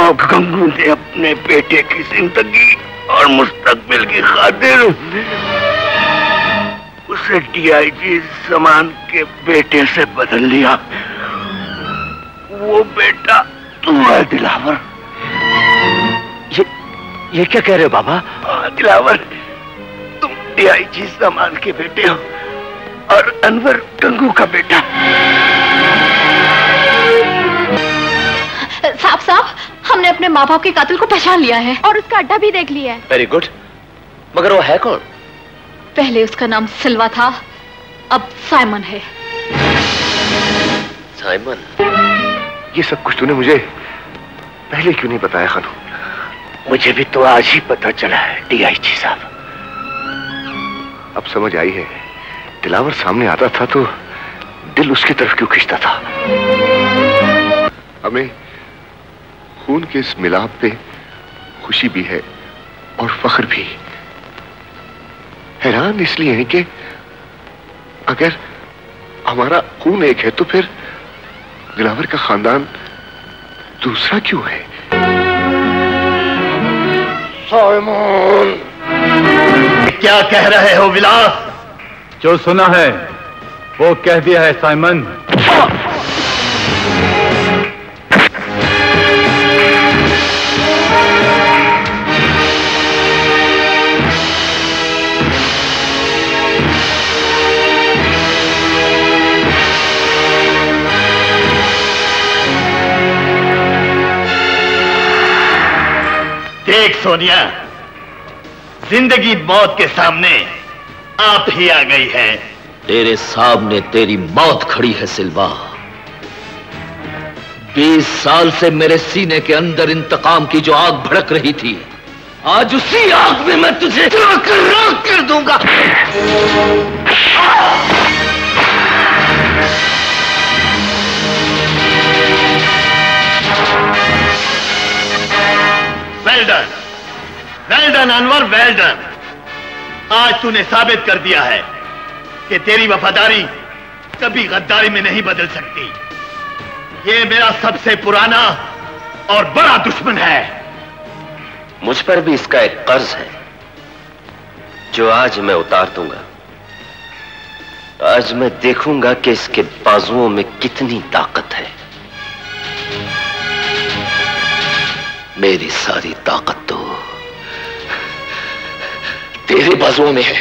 और गंगू ने अपने बेटे की जिंदगी और मुस्तकबिल की खातिर उसे डीआईजी समान के बेटे से बदल लिया। वो बेटा तू है दिलावर। ये क्या कह रहे हो बाबा? दिलावर, तुम डीआईजी सामान के बेटे हो और अनवर गंगू का बेटा। साहब साहब, हमने अपने माँ बाप के कातिल को पहचान लिया है और उसका अड्डा भी देख लिया है। वेरी गुड, मगर वो है कौन? पहले उसका नाम सिल्वा था, अब साइमन है। साइमन? ये सब कुछ तूने मुझे पहले क्यों नहीं बताया खानू? मुझे भी तो आज ही पता चला है डीआईजी साहब। अब समझ आई है, दिलावर सामने आता था तो दिल उसकी तरफ क्यों खींचता था। हमें खून के इस मिलाप पे खुशी भी है और फख्र भी। हैरान इसलिए है कि अगर हमारा खून एक है तो फिर दिलावर का खानदान दूसरा क्यों है? साइमन, क्या कह रहे हो विलास? जो सुना है वो कह दिया है साइमन। देख सोनिया, जिंदगी मौत के सामने आप ही आ गई है। तेरे सामने तेरी मौत खड़ी है सिल्वा। 20 साल से मेरे सीने के अंदर इंतकाम की जो आग भड़क रही थी, आज उसी आग में मैं तुझे राख कर दूंगा। Well done Anwar, well done. आज तूने साबित कर दिया है कि तेरी वफादारी कभी गद्दारी में नहीं बदल सकती। ये मेरा सबसे पुराना और बड़ा दुश्मन है। मुझ पर भी इसका एक कर्ज है जो आज मैं उतार दूंगा। आज मैं देखूंगा कि इसके बाजुओं में कितनी ताकत है। मेरी सारी ताकत तो तेरे बाजुओं में है।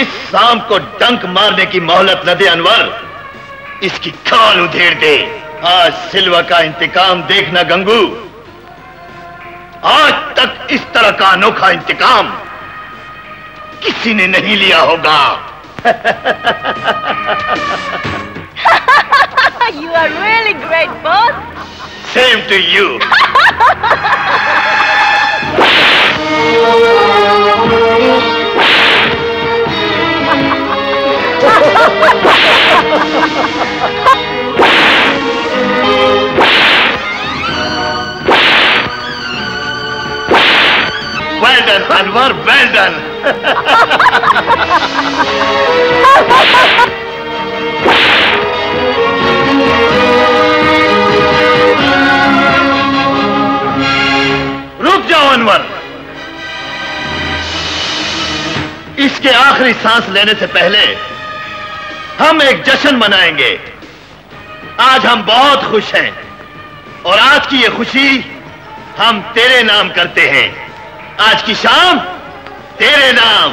इस शाम को डंक मारने की मोहलत न दे अनवर, इसकी खाल उधेड़ दे। आज सिल्वा का इंतकाम देखना गंगू, आज तक इस तरह का अनोखा इंतकाम किसी ने नहीं लिया होगा। You are really great, boss. Same to you. Well done, Anwar, well done. रुक जाओ अनवर, इसके आखिरी सांस लेने से पहले हम एक जश्न मनाएंगे। आज हम बहुत खुश हैं और आज की ये खुशी हम तेरे नाम करते हैं। आज की शाम तेरे नाम।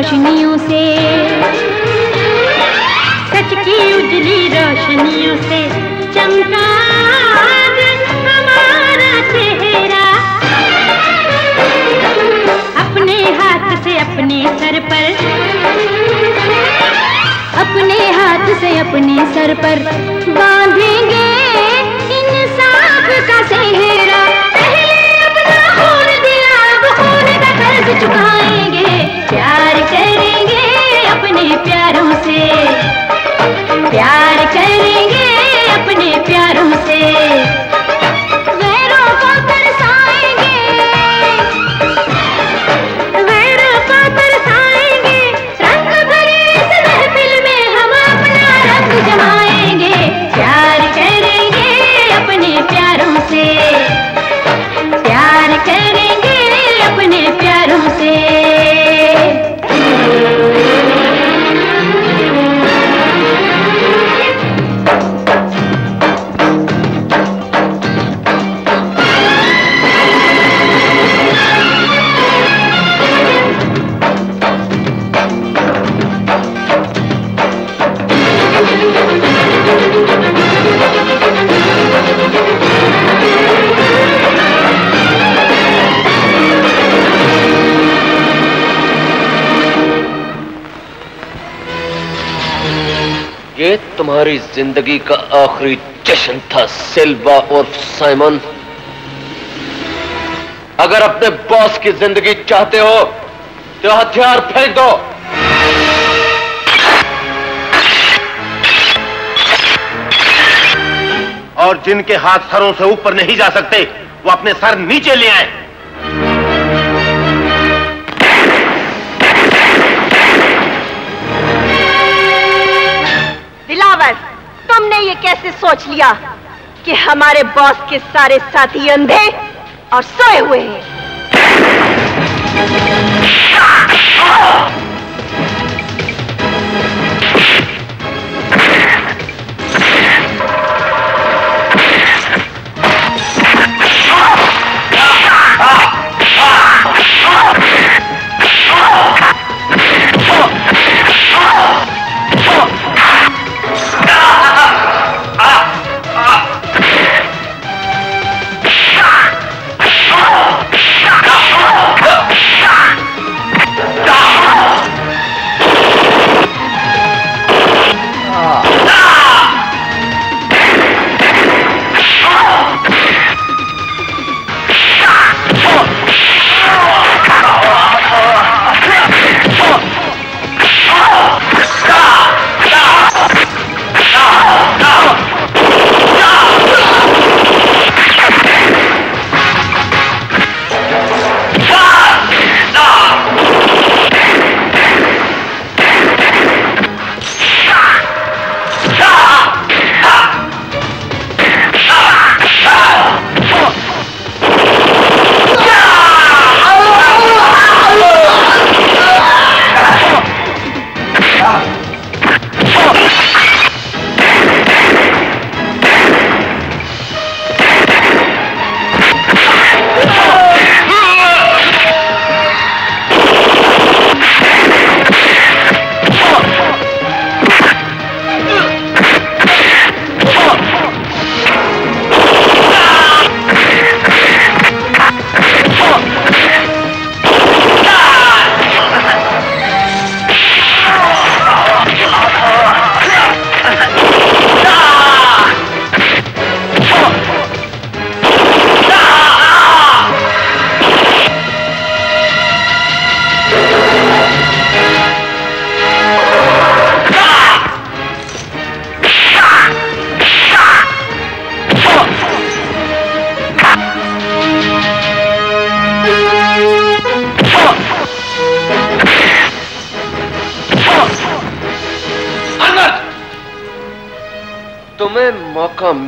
रोशनियों से, सच की उजली रोशनियों से चमका हमारा चेहरा। अपने हाथ से अपने सर पर, अपने हाथ से अपने सर पर बांधेंगे इंसाफ का सेहरा। चुकाएंगे प्यार करेंगे अपने प्यारों से, प्यार करेंगे अपने प्यारों से। वैरों को तरसाएंगे, वैरों को तरसाएंगे। रंग भरे इस महफिल में हम अपना रंग जमाएंगे। प्यार करेंगे अपने प्यारों से, प्यार करेंगे अपने प्यारों से। ये तुम्हारी जिंदगी का आखिरी जश्न था सिल्वा और साइमन। अगर अपने बॉस की जिंदगी चाहते हो तो हथियार फेंक दो। और जिनके हाथ सरों से ऊपर नहीं जा सकते वो अपने सर नीचे ले आए। तुमने ये कैसे सोच लिया कि हमारे बॉस के सारे साथी अंधे और सोए हुए हैं?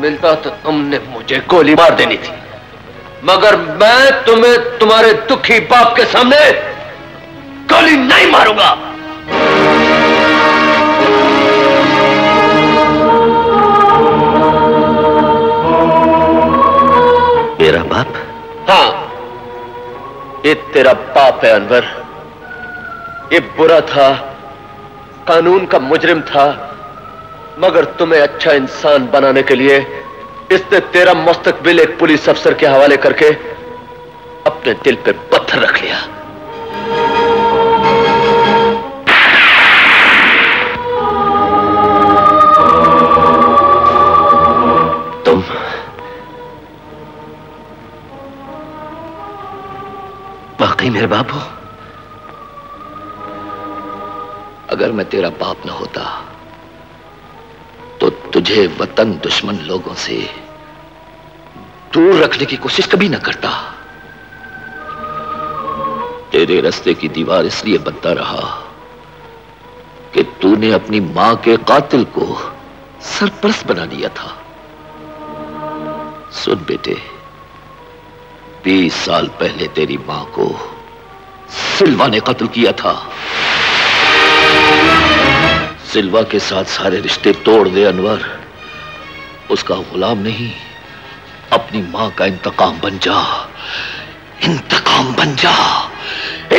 मिलता तो तुमने मुझे गोली मार देनी थी, मगर मैं तुम्हें तुम्हारे दुखी बाप के सामने गोली नहीं मारूंगा। मेरा बाप? हाँ, ये तेरा बाप है अनवर। ये बुरा था, कानून का मुजरिम था, मगर तुम्हें अच्छा इंसान बनाने के लिए इसने तेरा मुस्तकबिल एक पुलिस अफसर के हवाले करके अपने दिल पे पत्थर रख लिया। वाकई मेरे बाप हो। अगर मैं तेरा बाप न होता तो तुझे वतन दुश्मन लोगों से दूर रखने की कोशिश कभी न करता। तेरे रास्ते की दीवार इसलिए बनता रहा कि तूने अपनी मां के कातिल को सरपरस्त बना लिया था। सुन बेटे, 20 साल पहले तेरी मां को सिल्वा ने कत्ल किया था। सिल्वा के साथ सारे रिश्ते तोड़ दे अनवर, उसका गुलाम नहीं, अपनी मां का इंतकाम बन जा, इंतकाम बन जा,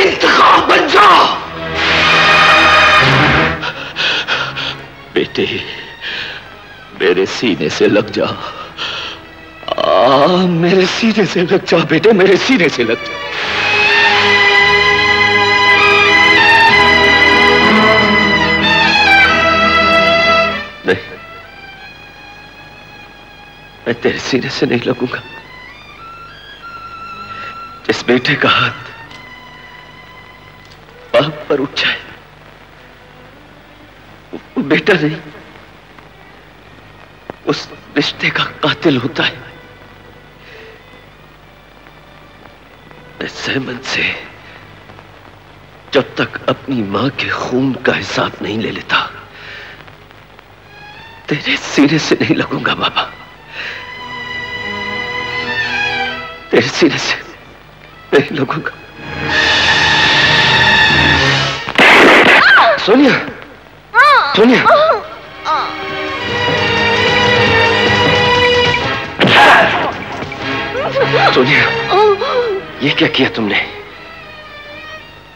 इंतकाम बन जा। बेटे मेरे सीने से लग जा, मेरे सीने से लग जा बेटे, मेरे सीने से लग जा। नहीं, मैं तेरे सीने से नहीं लगूंगा। जिस बेटे का हाथ बाप पर उठ जाए वो बेटा नहीं, उस रिश्ते का कातिल होता है। सहमन से जब तक अपनी मां के खून का हिसाब नहीं ले लेता तेरे सिरे से नहीं लगूंगा बाबा, तेरे सिरे से नहीं लगूंगा। सोनिया, सोनिया, सोनिया, ये क्या किया तुमने?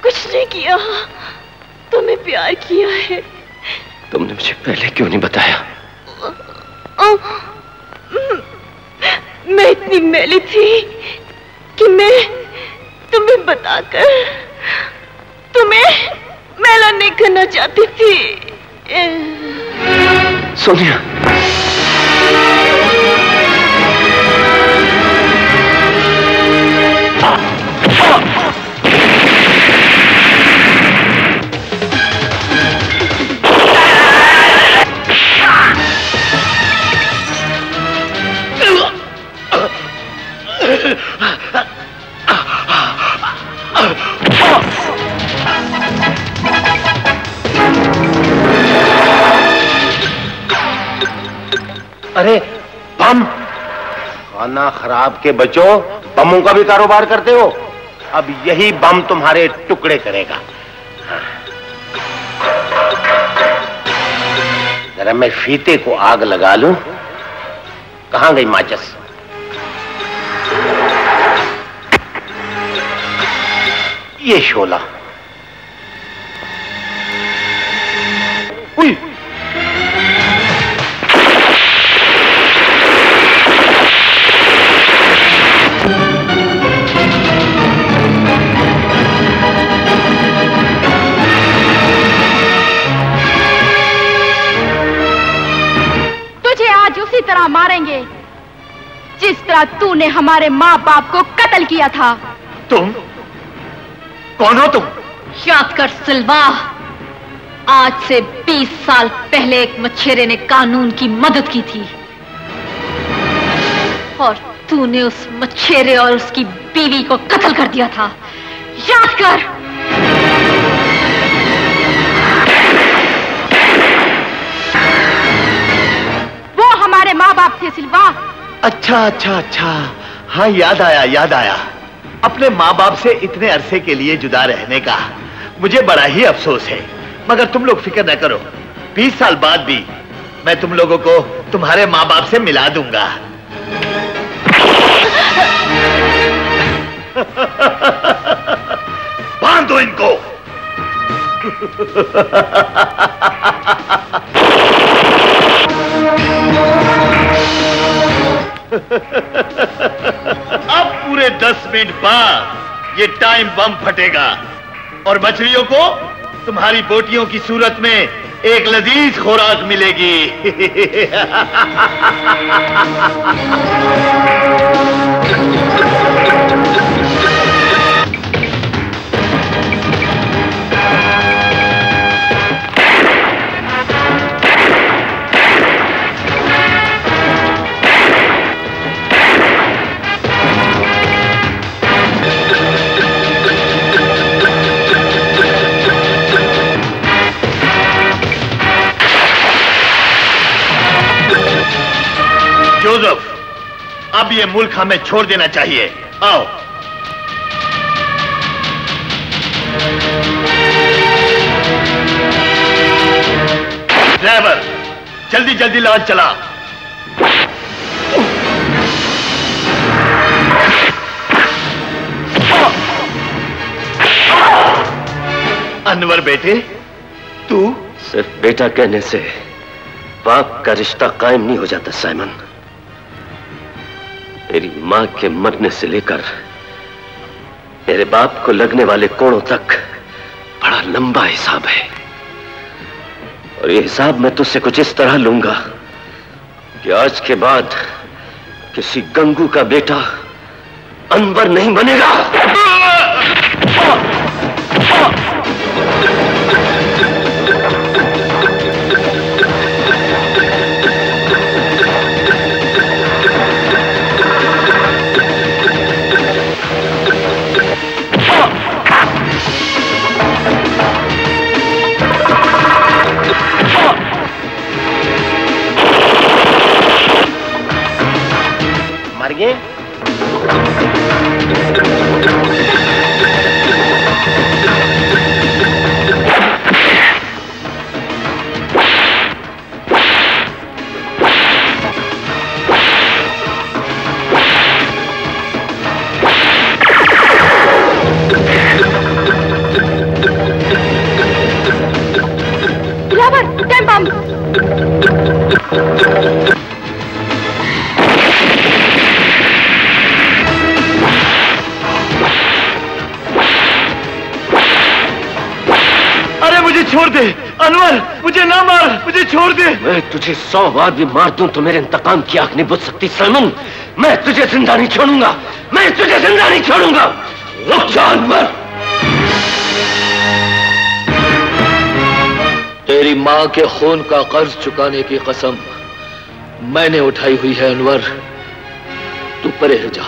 कुछ नहीं किया, तुम्हें प्यार किया है। तुमने मुझे पहले क्यों नहीं बताया? मैं इतनी मैली थी कि मैं तुम्हें बताकर तुम्हें मैला नहीं करना चाहती थी। सोनिया, अरे बम, खाना खराब के बच्चों, बमों का भी कारोबार करते हो? अब यही बम तुम्हारे टुकड़े करेगा। जरा मैं फीते को आग लगा लूं। कहां गई माचिस? ये शोला, उई। तरह मारेंगे जिस तरह तूने हमारे माँ बाप को कत्ल किया था। तुम कौन हो? तुम याद कर सिल्वा, आज से 20 साल पहले एक मच्छेरे ने कानून की मदद की थी और तूने उस मच्छेरे और उसकी बीवी को कत्ल कर दिया था। याद कर। हमारे माँ बाप थे सिल्वा। अच्छा अच्छा अच्छा, हाँ याद आया याद आया। अपने माँ बाप से इतने अरसे के लिए जुदा रहने का मुझे बड़ा ही अफसोस है, मगर तुम लोग फिक्र न करो, 20 साल बाद भी मैं तुम लोगों को तुम्हारे माँ बाप से मिला दूंगा। बांध दो इनको। अब पूरे 10 मिनट बाद ये टाइम बम फटेगा और मछलियों को तुम्हारी बोटियों की सूरत में एक लजीज खुराक मिलेगी। अब ये मुल्क हमें छोड़ देना चाहिए। आओ। ड्राइवर, जल्दी जल्दी लॉन्च चला। अनवर बेटे, तू सिर्फ बेटा कहने से बाप का रिश्ता कायम नहीं हो जाता साइमन। मेरी मां के मरने से लेकर मेरे बाप को लगने वाले कोड़ों तक बड़ा लंबा हिसाब है और ये हिसाब मैं तुझसे कुछ इस तरह लूंगा कि आज के बाद किसी गंगू का बेटा अनवर नहीं बनेगा। तुझे 100 बार भी मार दूं तो मेरे इंतकाम की आंख नहीं बुझ सकती सलमान। मैं तुझे जिंदा नहीं छोड़ूंगा, मैं तुझे जिंदा नहीं छोड़ूंगा। रुक जा अनवर। तेरी मां के खून का कर्ज चुकाने की कसम मैंने उठाई हुई है अनवर। तू परे हट जा,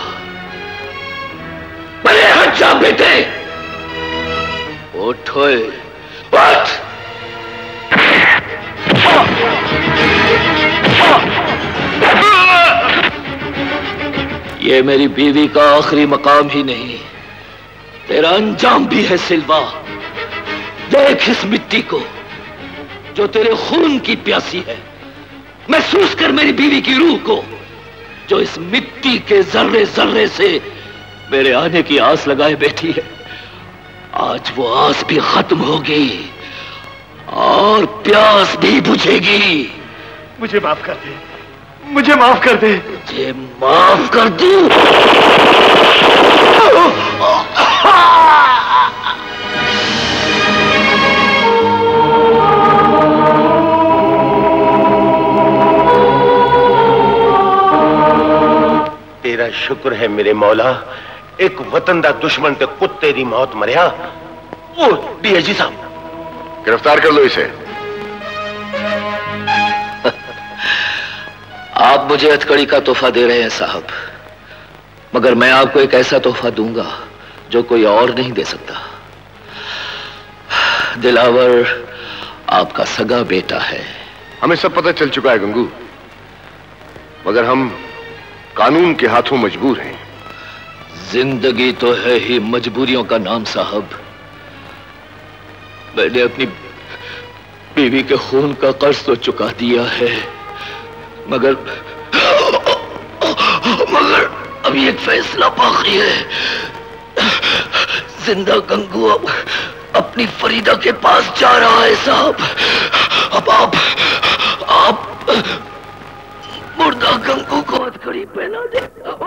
परे हट जा बेटे। उठोए उठ। ये मेरी बीवी का आखिरी मकाम ही नहीं, तेरा अंजाम भी है सिल्वा। देख इस मिट्टी को जो तेरे खून की प्यासी है, महसूस कर मेरी बीवी की रूह को जो इस मिट्टी के जर्रे जर्रे से मेरे आने की आस लगाए बैठी है। आज वो आस भी खत्म होगी और प्यास भी बुझेगी। मुझे माफ कर दे, मुझे माफ कर दे, मुझे माफ कर दे। तेरा शुक्र है मेरे मौला, एक वतन दा दुश्मन ते कुत्ते दी मौत मरिया। वो डीएजी साहब, गिरफ्तार कर लो इसे। आप मुझे हथकड़ी का तोहफा दे रहे हैं साहब, मगर मैं आपको एक ऐसा तोहफा दूंगा जो कोई और नहीं दे सकता। दिलावर आपका सगा बेटा है। हमें सब पता चल चुका है गंगू, मगर हम कानून के हाथों मजबूर हैं। जिंदगी तो है ही मजबूरियों का नाम साहब। मैंने अपनी बीवी के खून का कर्ज तो चुका दिया है, मगर अभी एक फैसला बाकी है। जिंदा गंगू अब अपनी फरीदा के पास जा रहा है साहब। अब आप मुर्दा गंगू को हथकड़ी पहना दे।